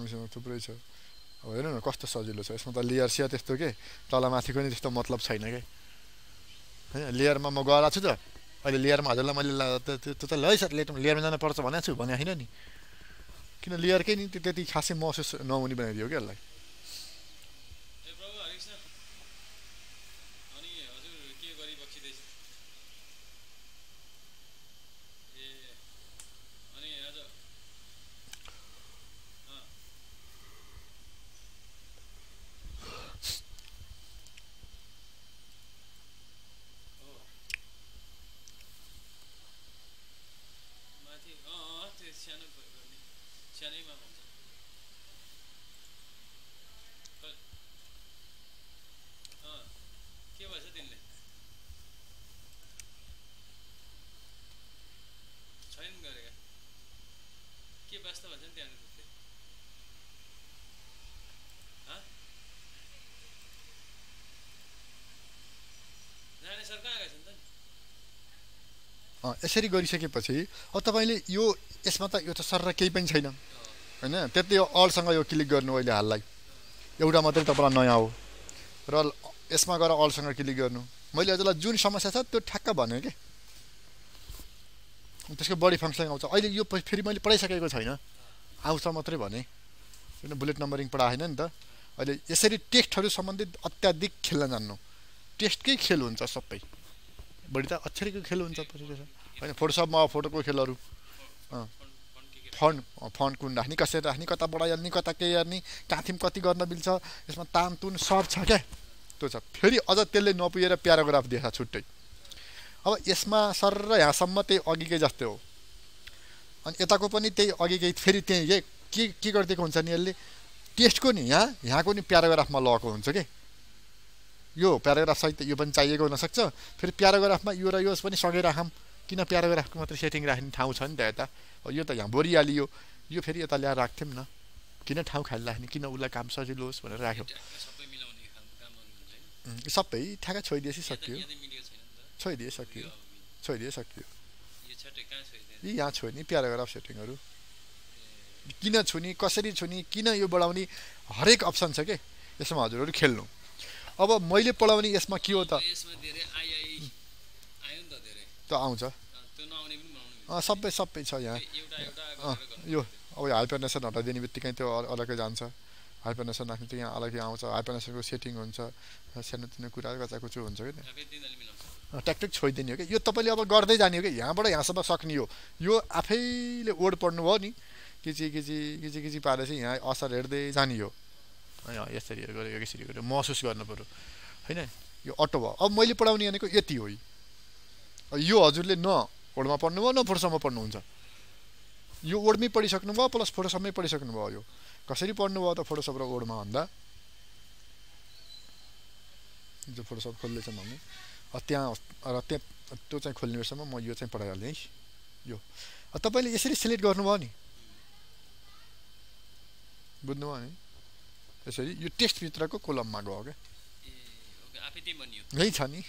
इसमें तो पूरी सा, अब ये ना कॉस्ट साजिलो सा, इसमें तो लेयर सिया तेस्तो के, ताला माथी को नहीं अरे लेयर में आजला मले लाता तो तो लाइस लेट में लेयर में जाना पड़ता बना चुका बना ही नहीं कि ना लेयर के नहीं तेरे ती खासे मॉसेस नॉन उन्हीं बना दियो क्या लाइक ऐसे रिगोरी से क्या पची? और तब इले यो इसमें तो यो तो सर्रा कई पंच है ना, है ना? तेरे यो ऑल संगा यो किलिक करने वाले हाल लाइक, ये उड़ा मतलब तो परान नया हो, राल इसमें करा ऑल संगा किलिक करने, मतलब जला जून समस्या था तो ठक्का बने के, तो इसके बॉडी फंक्शन का होता है, इले यो फिर मतलब पढ़ाई सके कुछ है ना, आउसा मतलब बने, इन्हें बुलेट नंबरिंग पढ़ा है ना इंदा, इले ऐसे री टेस्ट हरु संबंधित अत्याधिक खेलना जाननो, टेस्ट के खेल उनसा सब पे, बड़ी ता अच्छे री के खेल उनसा पर जैसा अरे फोटोशॉप में फोटो को खेला रू, फ़ॉन्ट फ़ॉन्ट कौन रहनी कैसे रहनी कता बड़ा यानी कता के यानी क्या थीम कती करना बिल्सा इसमें ताम तून सब छाके तो सब फिरी अजत तेले नौपी येरा पैराग्राफ देखा छुट्टे अब इसमें सर्रा यहाँ सम्मते आगे के जाते हो अन इताको पनी ते आगे के फिरी ते ये की की करते कौन सा नियले टेस्ट को नहीं यहाँ यहाँ को नहीं पैराग्राफ में लॉक होने सके यो पैराग्राफ सहित यो बन चाहिए को न सकता फिर पैराग्राफ में यो रायोस पनी सगे रहा हम किना पैराग्राफ को मतलब सेटिंग रहनी ठाउँ छन् देता और यो त यहाँ बोरी आली यो यो फेरि यता ल्याएर राख्थेम न किन ठाउँ खाली राख्ने किन उलाई काम सजिलो होस् भनेर राख्यो सबै ठ्याक्कै छोइदिएसी सक्यो छोइदिए सक्यो छोइदिए सक्यो यी यहाँ छोइने प्याराग्राफ सेटिङहरु किन छुनी कसरी छुनी किन यो बढाउने हरेक अप्सन छ के यसमा हजुरहरु खेल्नु अब मैले पढाउने यसमा के हो त तो आऊँ जा आ सब पे सब पे इच्छा यार आ यो अब यार पे नशा नटा देनी बिट्टी कहीं तो अलग के जान सा यार पे नशा नाखने तो यहाँ अलग ही आऊँ सा यार पे नशा को सेटिंग होने सा सेना तो ने कुछ आगे का कुछ होने सा क्या टैक्टिक छोड़ देनी होगी यो तपली अब गौर दे जानी होगी यहाँ बड़ा यहाँ सब शक नहीं हो यो आप ही ले ओड पढ़ने वाली किसी किसी किसी किसी पारे से यहाँ आशा रेड दे जानी हो यार ये सरिया करो ये सरिया करो महसूस करना पड़ो है ना यो ऑटोवा अब मैली पढ़ाऊँ यानी को ये ती होई यो आजुले ना उड़मा पढ़ने वाला ना फोटो समय पढ़ने उनसा यो उड़मी पढ़ी सकने वाला प्लस फोटो समय पढ़ी सकने वाला यो कसरी पढ़ने वाला तो फोटो सबरा उड़मा आंधा जो फोटो सब खोल लेता मामी अत्यां अत्यां तो चाहे खोलने वाले समय मौजूद चाहे पढ़ाया लेंगे यो तपाईले यसरी सिलेक्ट गर्नुभयो नि बुझ्नुभयो नि यसरी यो टेक्स्ट भित्रको कोलममा गयो के ओके आफै त्यही बनियो यही छ नि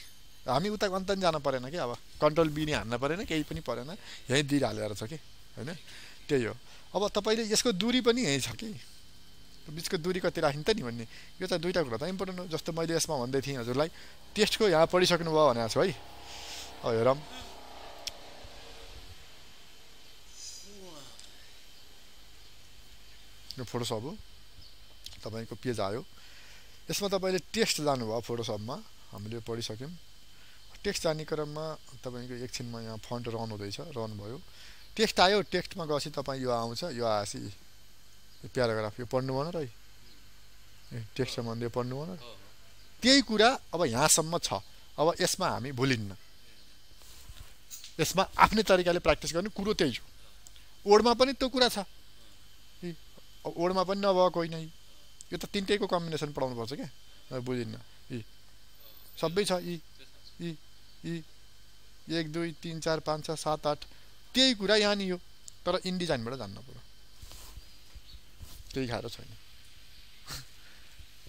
हामी उता अन्त जान परेन के अब कन्ट्रोल बी नि हान्न परेन केही पनि परेन यही दिइ हालेर छ के हैन त्यही हो अब तपाईले यसको दूरी पनि यही छ के बीचको दूरी कति राख्नु त नि भन्ने यो त दुईटा कुरा त इम्पोर्टेन्ट हो जस्तो मैले यसमा भन्दै थिएँ हजुरलाई टेस्टको यहाँ पढिसक्नु भयो भनेको छु है अब हेरौं यो फोटोशप हो तपाईको पेज आयो यसमा तपाईले टेक्स्ट जानु भयो फोटोशपमा हामीले पढिसक्यौं टेक्स्ट जाने क्रममा तपाईको एकछिनमा यहाँ फन्ट रन हुँदैछ रन भयो टेक्स्ट आयो टेक्स्टमा गएपछि तपाई यो आउँछ यो आसी प्याराग्राफ यो पढ्नु भन र टेक्स्ट सम्बन्धी पढ्नु भन त्यही कुरा अब यहाँसम्म छ अब यसमा हामी भुलिन्न यसमा आफ्नै तरिकाले प्र्याक्टिस गर्ने कुरो त्यही हो ओडमा पनि त्यो कुरा छ ओडमा पनि नभएको होइन यो त तीनटैको कम्बिनेसन पढाउनु पर्छ के बुझिन्न यी सबै छ यी यी यी एक दुई तीन चार पाँच छ सात आठ त्यही कुरा यहाँ नि यो तर इन डिजाइनबाट जान्न पर्यो त्यही गाह्रो छैन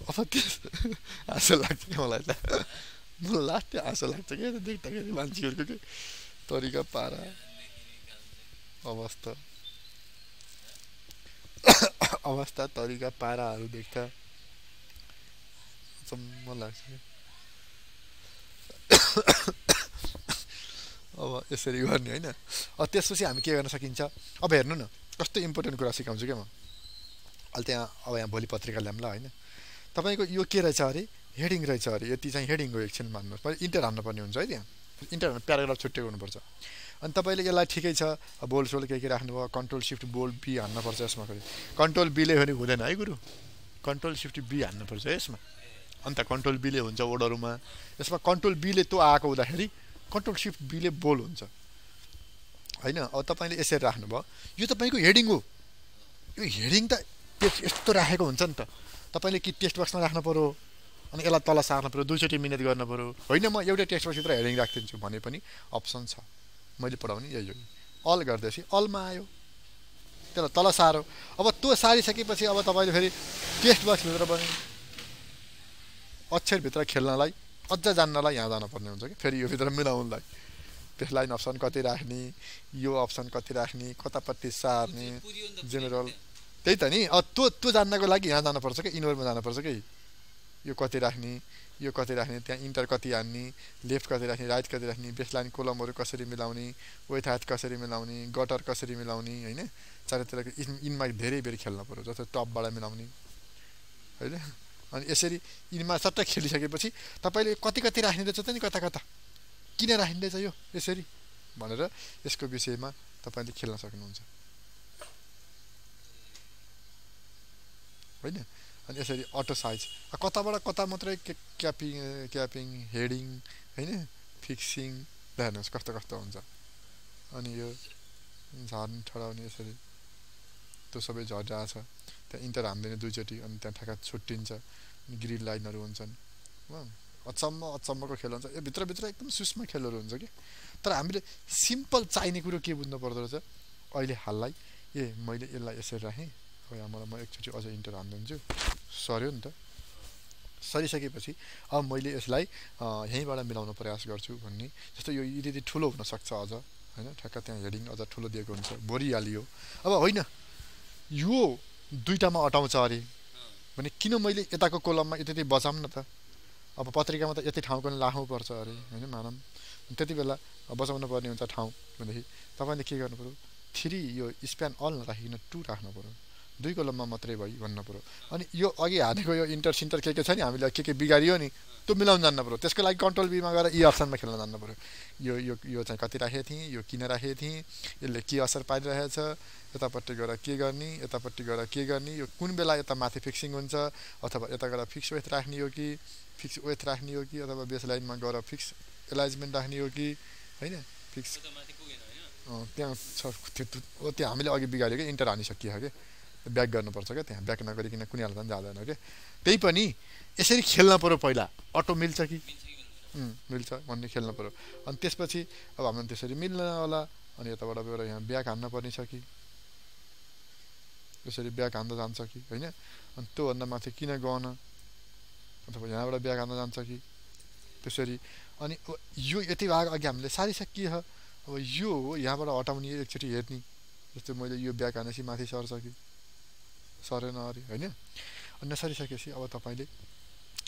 अब त्यो आशा लाग्छ मलाई त मलाई लास्ट आशा लाग्छ के देख्दाखेरि मान्छेहरुको के तरिका पारा अवस्था अवस्था तरिका पाराहरु देख्दा सम्म लाग्छ अब यसरी गर्ने हैन अब त्यसपछि हामी के गर्न सकिन्छ अब हेर्नु न कस्तो इम्पोर्टेन्ट कुरा सिकाउँछु के म अहिले त्यहाँ अब यहाँ भोलि पत्रिका ल्यामला हैन तपाईको यो के रहेछ अरे हेडिङ रहेछ अरे यति चाहिँ हेडिङ हो एकछिन मान्नुस् पहिले इन्टर हान्न पर्ने हुन्छ है त्यहाँ इन्टर हान्न प्याराग्राफ छुट्टै गर्नुपर्छ अनि तपाईले यसलाई ठिकै छ बोल्ड सोल्ड के के राख्नु भयो कन्ट्रोल शिफ्ट बोल्ड बी हान्न पर्छ यसमा फेरि कन्ट्रोल बी ले भने हुँदैन है गुरु कन्ट्रोल शिफ्ट बी हान्न पर्छ यसमा अनि त कन्ट्रोल बी ले हुन्छ ओर्डरमा यसमा कन्ट्रोल बी ले त्यो आएको हुँदाखेरि कन्ट्रोल शिफ्ट बी ले बोल्ड हुन्छ हैन अब तपाईले यसरी राख्नु भयो यो तपाईको हेडिङ हो यो हेडिङ त यस्तो राखेको हुन्छ नि त तपाईले कि टेक्स्ट बक्समा राख्नु पर्यो अनि एला तल सार्नु पर्यो दुईचोटी मिनेट गर्नु पर्यो हैन म एउटा टेक्स्ट बक्स भित्र हेडिङ राख्दिन्छु भने पनि अप्सन छ मैले पढाउने यही हो अल गर्दैछ अलमा आयो त्यसलाई तल सारो अब त्यो सारिसकेपछि अब तपाईले फेरि टेक्स्ट बक्स भित्र पनि अक्षर भित्र खेल्नलाई अझ जान्नलाई यहाँ जानु पर्ने हुन्छ के फेरि यो भित्र मिलाउनलाई त्यसलाई अप्सन कति राख्ने यो अप्सन कति राख्ने कतापट्टि सार्ने जेनरल त्यही त नि अब त्यो त्यो जान्नको लागि यहाँ जानुपर्छ के इनवरमा जानुपर्छ के यो कति राख्ने यो कति राख्ने त्यहाँ इन्टर कति हान्ने लेफ्ट कति राख्ने राइट कति राख्ने बेसलाइन कोलमहरु कसरी मिलाउने विथ हात कसरी मिलाउने गटर कसरी मिलाउने हैन चारैतिरको इनमा धेरै बेर खेल्न पर्यो जस्तो टपबाट मिलाउने हैन अनि यसरी इनमा सट्ट खेलिसकेपछि तपाईले कति कति राख्ने रहेछ त नि कता कता किन राख्ने रहेछ यो यसरी भनेर यसको विषयमा तपाईले खेल्न सक्नुहुन्छ होइन अनि यसरी अटो साइज कताबाट कता मात्रै क्यापिङ क्यापिङ हेडिङ हैन फिक्सिङ हेर्नुहोस् कस्तो कस्तो हुन्छ अनि यो झार्न ठडाउने यसरी त्यो सबै झर्डा छ त्यहाँ इन्टर हान्दैन दुईचोटी अनि त्यहाँ ठ्याक्क छुट्टिन्छ ग्रिन लाइनहरु हुन्छन् हो अचम्म अचम्मको खेल हुन्छ यो भित्रभित्र एकदम सूक्ष्म खेलहरु हुन्छ के तर हामीले सिम्पल चाहिने कुरो के बुझ्नु पर्दो रहेछ अहिले हाललाई ए मैले यसलाई यसरी राखेँ यहाँ मलाई म एकचोटी अझ इन्टर हान्दिन्छु सर्यो नि त सरिसकेपछि अब मैले यसलाई यहीँबाट मिलाउन प्रयास गर्छु भन्ने जस्तो यो यदि ठुलो हुन सक्छ अझ हैन ठ्याक्क त्यहाँ हेडिङ अझ ठुलो दिएको हुन्छ बोरिहालियो अब होइन यो दुईटामा अटाउँछ अरे भने किन मैले यताको कोलममा यति बचाउँ न त अब पत्रिकामा त यति ठाउँको लाखौं पर्छ अरे हैन मानम त्यति बेला बचाउन पर्ने हुन्छ ठाउँ भनेदेखि तपाईले के गर्नु पर्यो थ्री यो स्प्यान अल नराखिन टू राख्नु पर्यो दुई कोलममा मात्रै भई भन्न पर्यो अनि यो अघि हानेको यो इन्टर सिन्टर के के छ नि हामीले के के बिगारियो नि त्यो मिलाउन जान्न पर्यो त्यसको लागि कन्ट्रोल बीमा गएर ई अप्सनमा खेल्न जान्न पर्यो यो यो यो चाहिँ कति राखेको थिए यो किन राखेको थिए यसले के असर पारिरहेछ यतापट्टि गएर के गर्ने यतापट्टि गएर के गर्ने यो कुन बेला यता माथि फिक्सिङ हुन्छ अथवा यता गएर फिक्स वेथ राख्ने हो कि फिक्स वेथ राख्ने हो कि अथवा बेस लाइनमा गएर फिक्स एलाइजमेन्ट राख्ने हो कि हैन फिक्स त्यहाँ त्यो त्यो हामीले अघि बिगार्यो के इन्टर हानिसकियो के ब्याक गर्नुपर्छ के त्यहाँ ब्याक नगरिकन कुनै हालतमा जादैन के त्यही पनि यसरी खेल्न पर्यो पहिला अटो मिल्छ कि मिल्छ भन्ने खेल्न पर्यो अनि त्यसपछि अब हामी त्यसरी मिल्न होला अनि यताबाट गएर यहाँ ब्याक हान्न पर्ने छ कि यसरी ब्याक हान्दा जान्छ कि हैन अनि त्यो भन्दा माथि किन गन अथवा यहाँबाट ब्याक हान्न जान्छ कि त्यसरी अनि यो यति भाग अघि हामीले सारी सकिए हो अब यो यहाँबाट हटाउने एकचोटी हेर्ने जस्तो मैले यो ब्याक हानेसी माथि सर्छ कि सरेन अरे हैन अनि यसरी सकेपछि अब तपाईले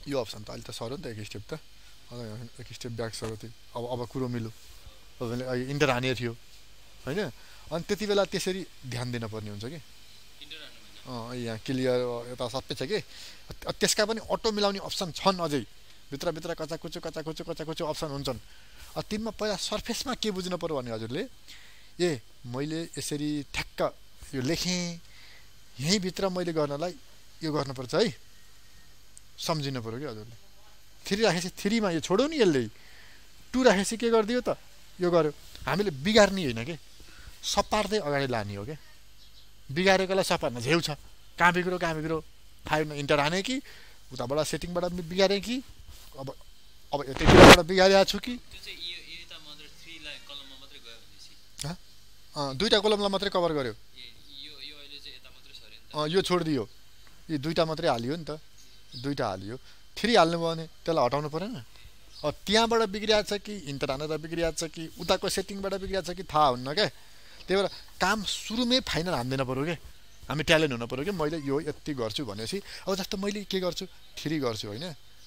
यो अप्सन त अलि त सर्यो नि त एक स्टेप त अब एक स्टेप ब्याक सर्यो त अब अब कुरो मिलो तपाईले इन्टर हाने थियो हैन अनि त्यतिबेला त्यसरी ध्यान दिन पर्ने हुन्छ के अ यहाँ क्लियर यता सबै छ के त्यसका पनि अटो मिलाउने अप्सन छन् अझै भित्र भित्र कच्चा कुचु कच्चा कुचु कच्चा कुचु अप्सन हुन्छन् अ तिनमा पहिला सरफेसमा के बुझ्नु पर्यो भने हजुरले ए मैले यसरी ठ्याक्क यो लेखे यही भित्र मैले गर्नलाई यो गर्नुपर्छ है समझिनु पर्यो के हजुरले थ्री राखेपछि थ्री मा यो छोड्यो नि यसले टू राखेपछि के गर्दियो त यो गर्यो हामीले बिगार्ने हैन के सपार्दै अगाडि लानी हो के बिगारेकोलाई सपार्न झेउ छ काबी गुरो काबी गुरो फाइभ इन्टर हाने कि उताबाट सेटिङबाट बिगारे कि अब अब यतैबाट बिगारिया छु कि त्यो चाहिँ यो यो त मदर थ्री लाई कलममा मात्र गयो भनेसी ह अ दुईटा कलमलाई मात्र कभर गर्यो यो यो अहिले चाहिँ यता मात्र सरेन त अ यो छोड्दियो यो दुईटा मात्र हालियो नि त दुईटा हालियो थ्री हाल्नु भयो भने त्यसलाई हटाउनु पर्दैन अ त्यहाँबाट बिग्रिया छ कि इन्टर हानेर बिग्रिया छ कि उताको सेटिङबाट बिग्रिया छ कि थाहा हुन्न के त्यही भएर काम सुरुमै फाइनल हान्दैन पर्यो के हामी ट्यालेन्ट हुन पर्यो के मैले यो यति गर्छु भनेसी अब जस्तो मैले के गर्छु थ्री गर्छु हैन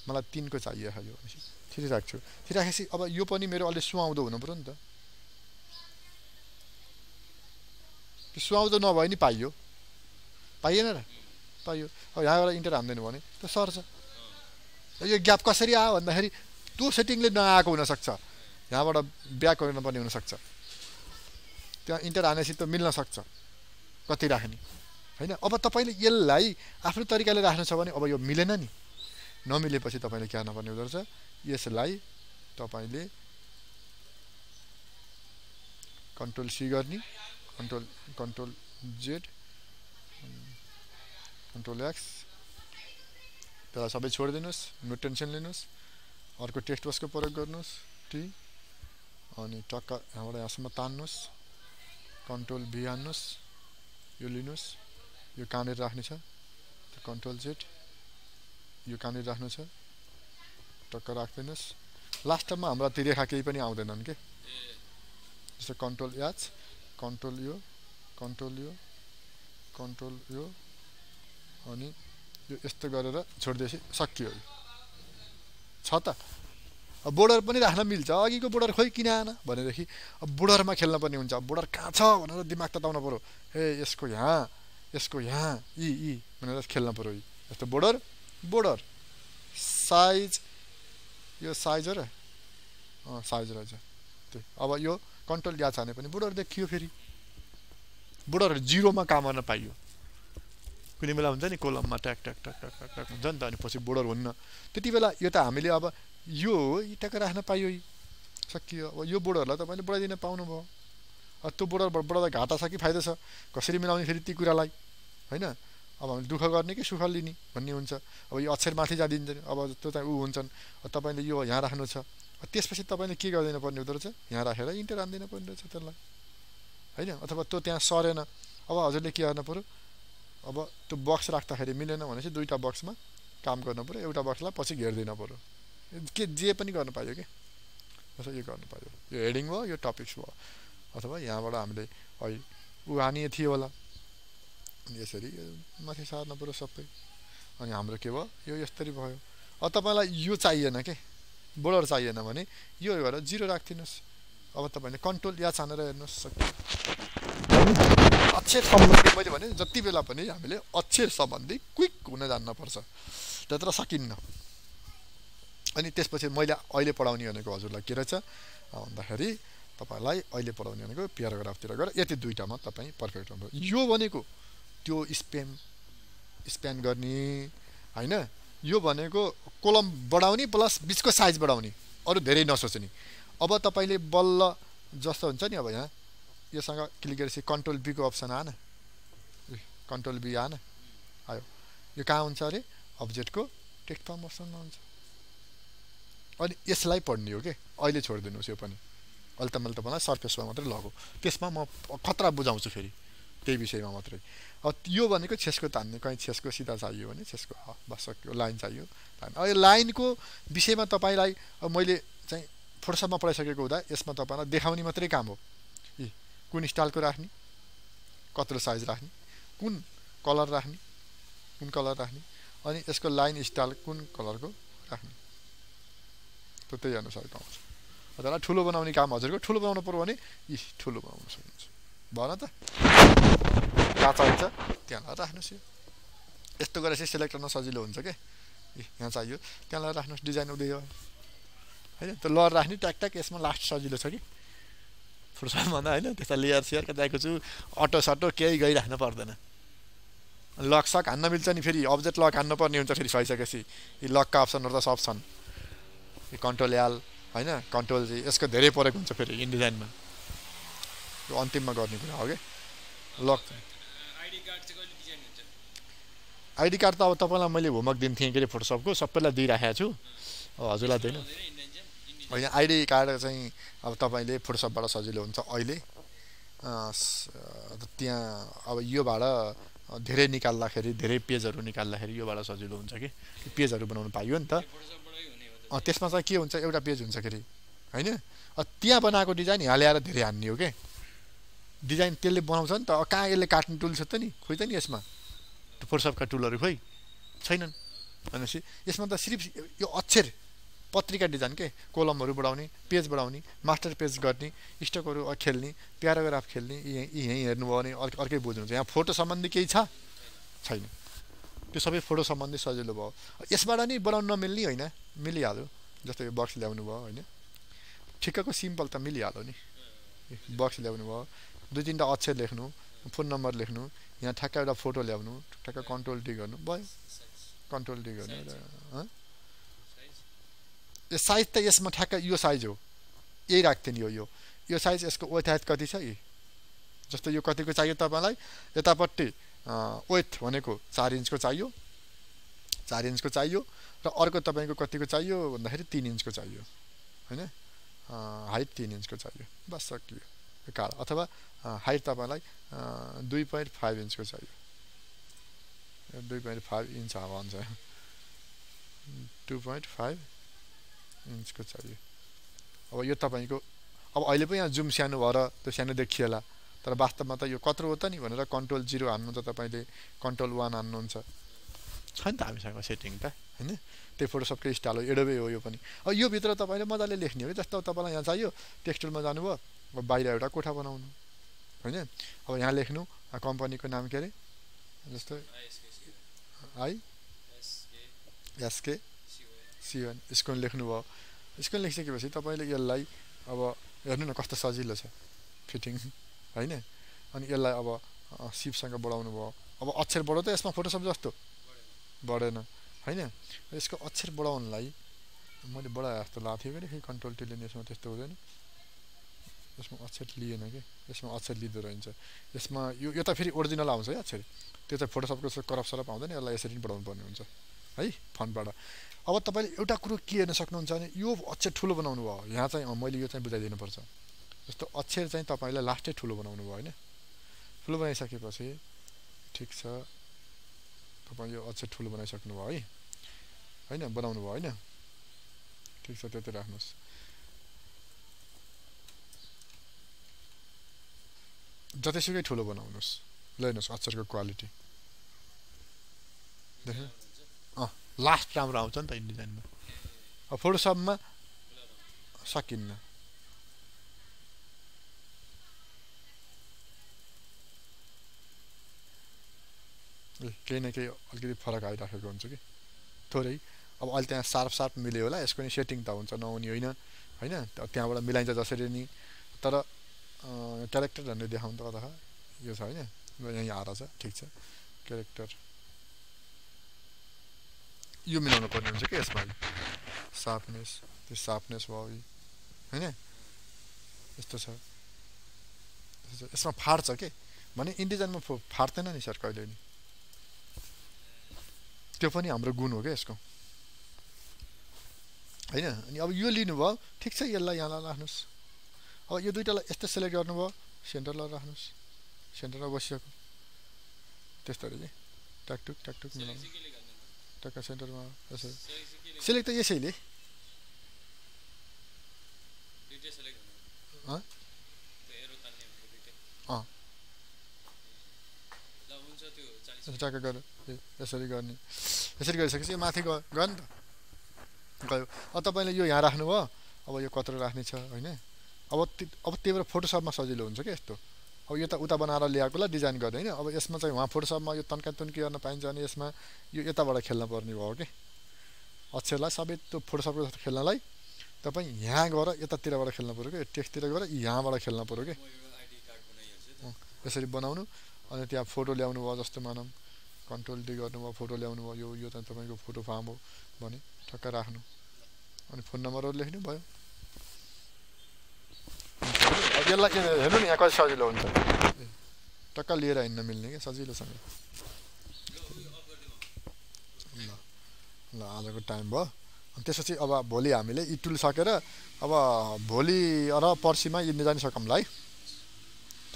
मलाई तीन को चाहिए खाली भनेसी थ्री राख्छु थ्री राखेसी अब यो पनि मेरो अलि सुहाउँदो हुनु पर्यो नि त त्यो सुहाउँदो नभए नि पाइयो पाइएन र पाइयो अब यहाँबाट इन्टर हान्दैन भने त सर्छ यो ग्याप कसरी आयो भन्दाखेरि त्यो सेटिङले नआएको हुन सक्छ यहाँबाट ब्याक गर्न पनि हुन सक्छ त्यहाँ इन्टर हानेसी त मिल्न सक्छ कति राख्ने हैन अब तपाईले यसलाई आफ्नो तरिकाले राख्नु छ भने अब यो मिलेन नि नमिलेपछि तपाईले के गर्न पर्ने हुन्छ यसलाई तपाईले कन्ट्रोल सी गर्ने control control Z control X त्यसलाई सबै छोड्दिनुस् नो टेन्सन लिनुस् अर्को टेक्स्ट बक्सको प्रयोग गर्नुस् टी अनि टक्क यहाँबाट यहाँसम्म तान्नुस् Control B हान्नुस् यो लिनुस् यो कानेर राख्ने छ Control Z यो कानेर राख्नु छ टक्क राख्दिनुस् लास्ट टाइममा हाम्रो ती रेखा केही पनि आउँदैनन् के जस्तो Control H Control यो Control यो Control यो अनि यो यस्तो गरेर छोड्दिएपछि सकियो छ त अब बोर्डर पनि राख्न मिल्छ अघिको बोर्डर खोइ किन आएन भनेदेखि अब बोर्डरमा खेल्न पनि हुन्छ बोर्डर कहाँ छ भनेर दिमाग तताउन पर्यो हे यसको यहाँ यसको यहाँ इ इ भनेर खेल्न पर्यो यस्तो बोर्डर बोर्डर साइज यो साइज र अ साइज रहेछ त्यही अब यो कन्ट्रोल या छाने पनि बोर्डर देखियो फेरि बोर्डर जिरोमा काम गर्न पाइयो कुनै बेला हुन्छ नि कोलममा ट्याक ट्याक ट्याक ट्याक ट्याक हुन्छ नि त अनि पछि बोर्डर हुन्न त्यति बेला यो त हामीले अब यो इटाक राख्न पाइयो सकियो अब यो बोर्डरलाई तपाईले बढाइदिन पाउनुभयो अब त्यो बोर्डरबाट घाटा छ कि फाइदा छ कसरी मिलाउने फेरि ती कुरालाई हैन अब हामीले दुःख गर्ने कि सुख लिने भन्ने हुन्छ अब यो अक्षर माथि जादिन्छ अब त्यो चाहिँ उ हुन्छन् तपाईले यो यहाँ राख्नु छ त्यसपछि तपाईले के गर्दिन पर्ने हुन्छ यहाँ राखेर इन्टर हान्दिन पर्ने हुन्छ त्यसलाई हैन अथवा त्यो त्यहाँ सरेन अब हजुरले के गर्न पर्यो अब त्यो बक्स राख्दाखेरि मिलेन भनेपछि दुईटा बक्समा काम गर्न पर्यो एउटा बक्सलाई पछि घेर्दिन पर्यो के जे पनि गर्न पाइयो के जस्तो यो गर्न पाइयो यो हेडिङ भयो यो टपिक्स भयो अथवा यहाँबाट हामीले अहिले उ हानिए थियो होला यसरी माथि सार्न पर्यो सबै अनि हाम्रो के भयो यो यसरी भयो अब तपाईलाई यो चाहिएन के बोर्डर चाहिएन भने यो गरेर जिरो राख्दिनुस् अब तपाईले कन्ट्रोल या छानेर हेर्नुस् अक्षर सम्बन्धी मैले भने जति बेला पनि हामीले अक्षर सम्बन्धी क्विक हुन जान्नुपर्छ त्यत्र सकिन्न अनि त्यसपछि मैले अहिले पढाउने भनेको हजुरलाई के रहेछ भन्दाखेरि तपाईलाई अहिले पढाउने भनेको प्याराग्राफतिर गएर यति दुईटामा तपाई पर्फेक्ट हुनु यो भनेको त्यो स्पेन स्पेन गर्ने हैन यो भनेको कोलम बढाउने प्लस बीचको साइज बढाउने अरु धेरै नसोच्ने अब तपाईले बल्ल जस्तो हुन्छ नि अब यहाँ यससँग क्लिक गरेपछि कन्ट्रोल बी को अप्सन आएन कन्ट्रोल बी आएन आयो यो कहाँ हुन्छ अरे अब्जेक्टको टेक्स्ट फर्म अप्सनमा हुन्छ अनि यसलाई पढ्ने हो के अहिले छोड्दिनुस् यो पनि अल्टमल त मलाई सर्फेसमा मात्र लगो त्यसमा म खतरा बुझाउँछु फेरि त्यही विषयमा मात्रै अब यो भनेको छेसको तान्ने कहीं छेसको सिधा चाहियो भने छेसको बसको लाइन चाहियो अब यो लाइनको विषयमा तपाईलाई मैले चाहिँ फोर्समा पढाइसकेको हुँदा यसमा तपाईलाई देखाउने मात्रै काम हो ए कुन स्टाइलको राख्ने कत्रो साइज राख्ने कुन कलर राख्ने कुन कलर राख्ने अनि यसको लाइन स्टाइल कुन कलरको राख्ने त त्यही अनुसार पाउँछ अदला ठुलो बनाउने काम हजुरको ठुलो बनाउनु पर्यो भने इ ठुलो बनाउन सक्नुहुन्छ भन त का चाहिन्छ त्यहाँ राख्नुस् यस्तो गरेपछि सिलेक्ट गर्न सजिलो हुन्छ के यहाँ चाहियो त्यहाँ राख्नुस् डिजाइन उदै हो हैन त लर राख्ने ट्याक ट्याक यसमा लास्ट सजिलो छ कि फुर्सद भन्दा हैन त्यस्ता लेयर शेयर गरेको छु अटो सटो केही गई राख्न पर्दैन लक सक हान्न मिल्छ नि फेरि अब्जेक्ट लक हान्न पर्ने हुन्छ फेरि सइसकेपछि इ लक का अप्सनहरु त सब छन् इ कन्ट्रोल एल हैन कन्ट्रोल जी यसको धेरै फरक हुन्छ फेरि इन डिजाइनमा यो अन्तिममा गर्ने कुरा हो के लक आईडी कार्ड चाहिँ कहिले डिजाइन हुन्छ आईडी कार्ड त अब तपाईलाई मैले होमवर्क दिन थिए के फोटोशपको सबैलाई दिइराखेको छु हजुरलाई हैन हैन आईडी कार्ड चाहिँ अब तपाईले फोटोशपबाट सजिलो हुन्छ अहिले त्यहाँ अब योबाट धेरै निकाल्दाखेरि धेरै पेजहरु निकाल्दाखेरि योबाट सजिलो हुन्छ के पेजहरु बनाउन पाइयो नि त अ त्यसमा चाहिँ के हुन्छ एउटा पेज हुन्छ के हैन अ त्यहाँ बनाएको डिजाइन यहाँ ल्याएर धेरै हान्ने हो के डिजाइन त्यसले बनाउँछ नि त कहाँ यसले काट्ने टुल छ त नि खोइ त नि यसमा फोटोशपका टुलहरु खोइ छैनन् भनेपछि यसमा त सिर्फ यो अक्षर पत्रिका डिजाइन के कोलमहरु बढाउने पेज बढाउने मास्टर पेज गर्ने स्टकहरु खेल्ने प्याराग्राफ खेल्ने यही हेर्नु भयो भने अर्कै बुझ्नुहुन्छ यहाँ फोटो सम्बन्धी केही छ छैन त्यो सबै फोटो सम्बन्धी सजिलो भयो यसबाट नि बनाउन नमिल्ने हैन मिलिहाल्यो जस्तो यो बक्स ल्याउनु भयो हैन ठिक्कको सिम्पल त मिलिहाल्यो नि बक्स ल्याउनु भयो दुई तीनटा अक्षर लेख्नु फोन नम्बर लेख्नु यहाँ ठ्याक्क एउटा फोटो ल्याउनु ठ्याक्क कन्ट्रोल डी गर्नु भयो कन्ट्रोल डी गर्नु ह यो साइज त यसमा ठ्याक्क यो साइज हो यही राख्थे नि यो यो साइज यसको ओथायत कति छ इ जस्तो यो कतिको चाहियो तपाईलाई यतापट्टि ओथ भनेको चार इन्चको चाहियो चार इन्चको चाहियो र अर्को तपाईको कतिको चाहियो भन्दाखेरि तीन इन्चको चाहियो हैन हाइट तीन इन्चको चाहियो बस सकियो काल अथवा हाइट तपाईलाई दुई दशमलव पाँच इन्चको चाहियो दुई दशमलव पाँच इन्च भन्छ दुई दशमलव पाँच इन्चको चाहियो अब यो तपाईको अब अहिले पनि यहाँ जुम सानो भएर त्यो सानो देखिएला तर वास्तवमा त यो कत्रो हो त नि भनेर कन्ट्रोल शून्य हान्नुहुन्छ तपाईले कन्ट्रोल एक हान्नुहुन्छ छ नि त हामीसँग सेटिङ त हैन त्यो फोटोशपको स्टाइल हो एडोबे हो यो पनि अब यो भित्र तपाईले मजाले लेख्ने हो जस्तो तपाईलाई यहाँ चाहियो टेक्सटुलमा जानुभयो अब बाहिर एउटा कोठा बनाउनु हैन अब यहाँ लेख्नु कम्पनीको नाम के रे जस्तो आई एस के सीएन यसको लेख्नु भयो यसको लेखिसकेपछि तपाईले यसलाई अब हेर्नु न कस्तो सजिलो छ फिटिङ हैन अनि यसलाई अब शिपसँग बढाउनु भयो अब अक्षर बढो त यसमा फोटोशप जस्तो बढेन हैन यसको अक्षर बढाउनलाई मैले बढाए जस्तो लाग्थ्यो के फेरि कन्ट्रोल टी लिने यसमा त्यस्तो हुँदैन यसमा अक्षर लिएन के यसमा अक्षर लिदो रहन्छ यसमा यो यो त फेरि ओरिजिनल आउँछ है अक्षर त्यो त फोटोशपको करप सरप आउँदैन यसलाई यसरी नै बढाउनु पर्ने हुन्छ है फन्टबाट अब तपाईले एउटा कुरो के हेर्न सक्नुहुन्छ भने यो अक्षर ठुलो बनाउनु भयो यहाँ चाहिँ मैले यो चाहिँ बुझाइदिनु पर्छ जस्तो अक्षर चाहिँ तपाईलाई लास्टै ठुलो बनाउनु भयो हैन ठुलो बनाइसकेपछि ठीक छ तपाईले यो अक्षर ठुलो बनाइसक्नु भयो है हैन बनाउनु भयो हैन ठीक छ त्यतै राख्नुस् जतिसुकै ठुलो बनाउनुस् लैनुस् अक्षरको क्वालिटी देख्नु अ लास्ट राम्रो आउँछ नि त डिजाइनमा अब फोटोशपमा सकिन्न केही न केही अलिकति फरक आइराखेको हुन्छ कि थोरै अब अहिले त्यहाँ सार्प सार्प मिल्यो होला यसको नि सेटिङ त हुन्छ नहुने होइन हैन त्यहाँबाट मिलाइन्छ जसरी नि तर क्यारेक्टर भन्ने देखाउँ त कता यो छ हैन यहाँ आरा छ ठीक छ क्यारेक्टर यो मिलाउनु पर्ने हुन्छ के यसमा सार्पनेस त्यो सार्पनेस भयो हैन यस्तो छ यसमा फाट्छ के भने इन्डिजनमा फाट्दैन नि सर कहिले नि त्यो पनि हाम्रो गुण हो के यसको हैन अनि अब यो लिनु भयो ठीक छ यसलाई यहाँ राख्नुस् अब यो दुईटालाई यस्तै सिलेक्ट गर्नुभयो सेन्टरलाई राख्नुस् सेन्टरमा बसिएको त्यस्तरी चाहिँ टक टक टक टक मिलाउनु टक्का सेन्टरमा यसरी सिलेक्ट त यसैले दुईटै सिलेक्ट गर्नु ह त्यो एरो तान्ने भनेको दुईटै अ ल हुन्छ त्यो चालीस टक्का गर्नु यसरी गर्ने यसरी गरिसकेपछि यो माथि गयो गयो नि त गयो अब तपाईले यो यहाँ राख्नु भयो अब यो कत्रो राख्ने छ हैन अब अब त्यही भएर फोटोशपमा सजिलो हुन्छ के यस्तो अब यो त उता बनाएर ल्याएकोला डिजाइन गर्दै हैन अब यसमा चाहिँ वहाँ फोटोशपमा यो तन्का तन्की गर्न पाइन्छ अनि यसमा यो यताबाट खेल्न पर्ने भयो के अक्षरलाई सबै त्यो फोटोशपको जस्तो खेल्नलाई तपाई यहाँ गएर यतातिरबाट खेल्न पर्यो के टेक्स्टतिर गएर यहाँबाट खेल्न पर्यो के यसरी बनाउनु अनि त्यहाँ फोटो ल्याउनु भयो जस्तो मानम कन्ट्रोल डी गर्नु भयो फोटो ल्याउनु भयो यो यो त तपाईको फोटो फार्म हो भने ठक्क राख्नु अनि फोन नम्बरहरु लेख्नु भयो यसलाई हेर्नु नि यहाँ कति सजिलो हुन्छ टक्क लिएर हिँड्न मिल्ने के सजिलोसँग ल आजको टाइम भयो अनि त्यसपछि अब भोलि हामीले यी टुल सकेर अब भोलि र पर्सिमा यी निजान सकौँला है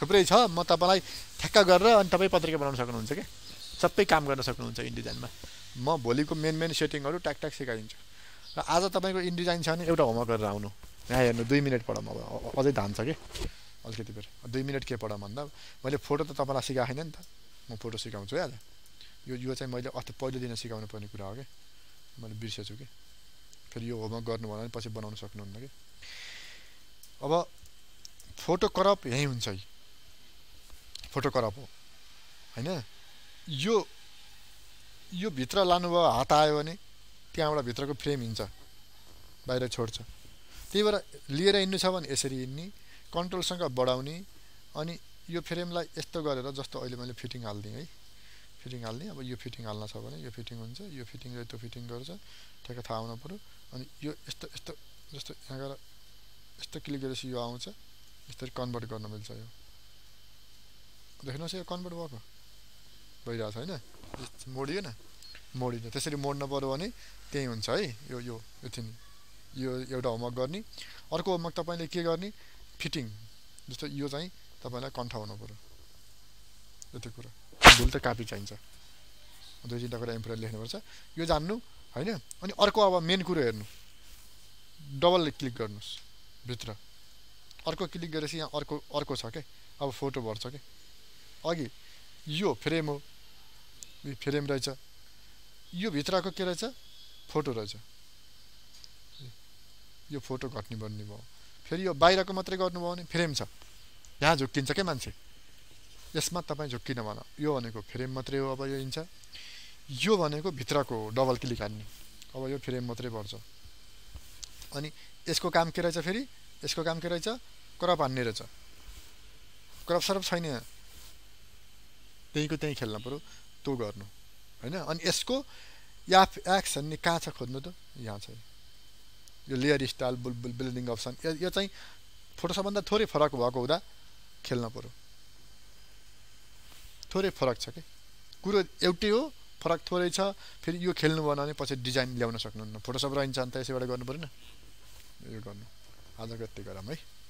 थुप्रै छ म तपाईलाई ठ्याक्क गरेर अनि तपाई पत्रिका बनाउन सक्नुहुन्छ के सबै काम गर्न सक्नुहुन्छ इन्डिजाइनमा म भोलिको मेन मेन सेटिङहरु ट्याक ट्याक सिकाइदिन्छु र आज तपाईको इन्डिजाइन छ भने एउटा होमवर्क गरेर आउनु यहाँ हेर्नु दुई मिनट पढाम अब अझै धान्छ के अलिकति बेर दुई मिनट के पढाम भन्दा मैले फोटो त तपाईलाई सिकाएन नि त म फोटो सिकाउँछु है आज यो यो चाहिँ मैले अस्ति पहिलो दिन सिकाउनु पर्ने कुरा हो के मैले बिर्सेछु के फेरि यो होमवर्क गर्नु भने पछि बनाउन सक्नुहुन्न के अब फोटो करप यही हुन्छ है फोटो करप हो हैन यो यो भित्र लानुभयो हात आयो भने त्यहाँबाट भित्रको फ्रेम हिन्छ बाहिर छोड्छ त्यही भएर लिएर हिँड्नु छ भने यसरी हिँड्ने कन्ट्रोलसँग बढाउने अनि यो फ्रेमलाई यस्तो गरेर जस्तो अहिले मैले फिटिङ हाल्दिएँ है फिटिङ हाल्ने अब यो फिटिङ हाल्न छ भने यो फिटिङ हुन्छ यो फिटिङ र त्यो फिटिङ गर्छ ठ्याक्क थाहा हुनु पर्यो अनि यो यस्तो यस्तो जस्तो यहाँ गएर यस्तो क्लिक गरेपछि यो आउँछ यसरी कन्भर्ट गर्न मिल्छ यो देख्नुहोस् यो कन्भर्ट भएको भइरहेको छ होइन मोडिएन मोडिन्छ त्यसरी मोड्नु पर्यो भने त्यही हुन्छ है यो यो थिङ यो एउटा होमवर्क गर्ने अर्को होमवर्क तपाईले के गर्ने फिटिङ जस्तो यो चाहिँ तपाईलाई कन्ठा हुनु पर्यो यति कुरा भुल त कापी चाहिन्छ दुई तिनटा कुरा इम्प्रेस लेख्नु पर्छ यो जान्नु हैन अनि अर्को अब मेन कुरा हेर्नु डबल क्लिक गर्नुस् भित्र अर्को क्लिक गरेपछि यहाँ अर्को अर्को छ के अब फोटो भर्छ के अघि यो फ्रेम हो यो फ्रेम रहेछ यो भित्रको के रहेछ फोटो रहेछ यो फोटो घट्ने बन्ने भयो फेरि यो बाहिरको मात्रै गर्नुभयो भने फ्रेम छ यहाँ झुक्किन्छ के मान्छे यसमा तपाईं झुक्किन भन यो भनेको फ्रेम मात्रै हो अब यो हिन्छ यो भनेको भित्रको डबल क्लिक हान्ने अब यो फ्रेम मात्रै पर्छ अनि यसको काम के रहेछ फेरि यसको काम के रहेछ क्रप हान्ने रहेछ क्रप सरप छैन त्यहीँको त्यहीँ खेल्न पर्यो त्यो गर्नु हैन अनि यसको एफ एक्स भन्ने कहाँ छ खोज्नु त यहाँ छ यो लेयर स्टाइल बुलबुल बिल्डिङ अप्सन यो चाहिँ फोटोसभन्दा थोरै फरक भएको हुँदा खेल्न पर्यो थोरै फरक छ के कुरो एउटै हो फरक थोरै छ फेरि यो खेल्नु भएन भने पछि डिजाइन ल्याउन सक्नुहुन्न फोटोसप रहन्छ नि त यसैबाट गर्नु पर्दैन यो गर्नु आजको यति गरौँ है।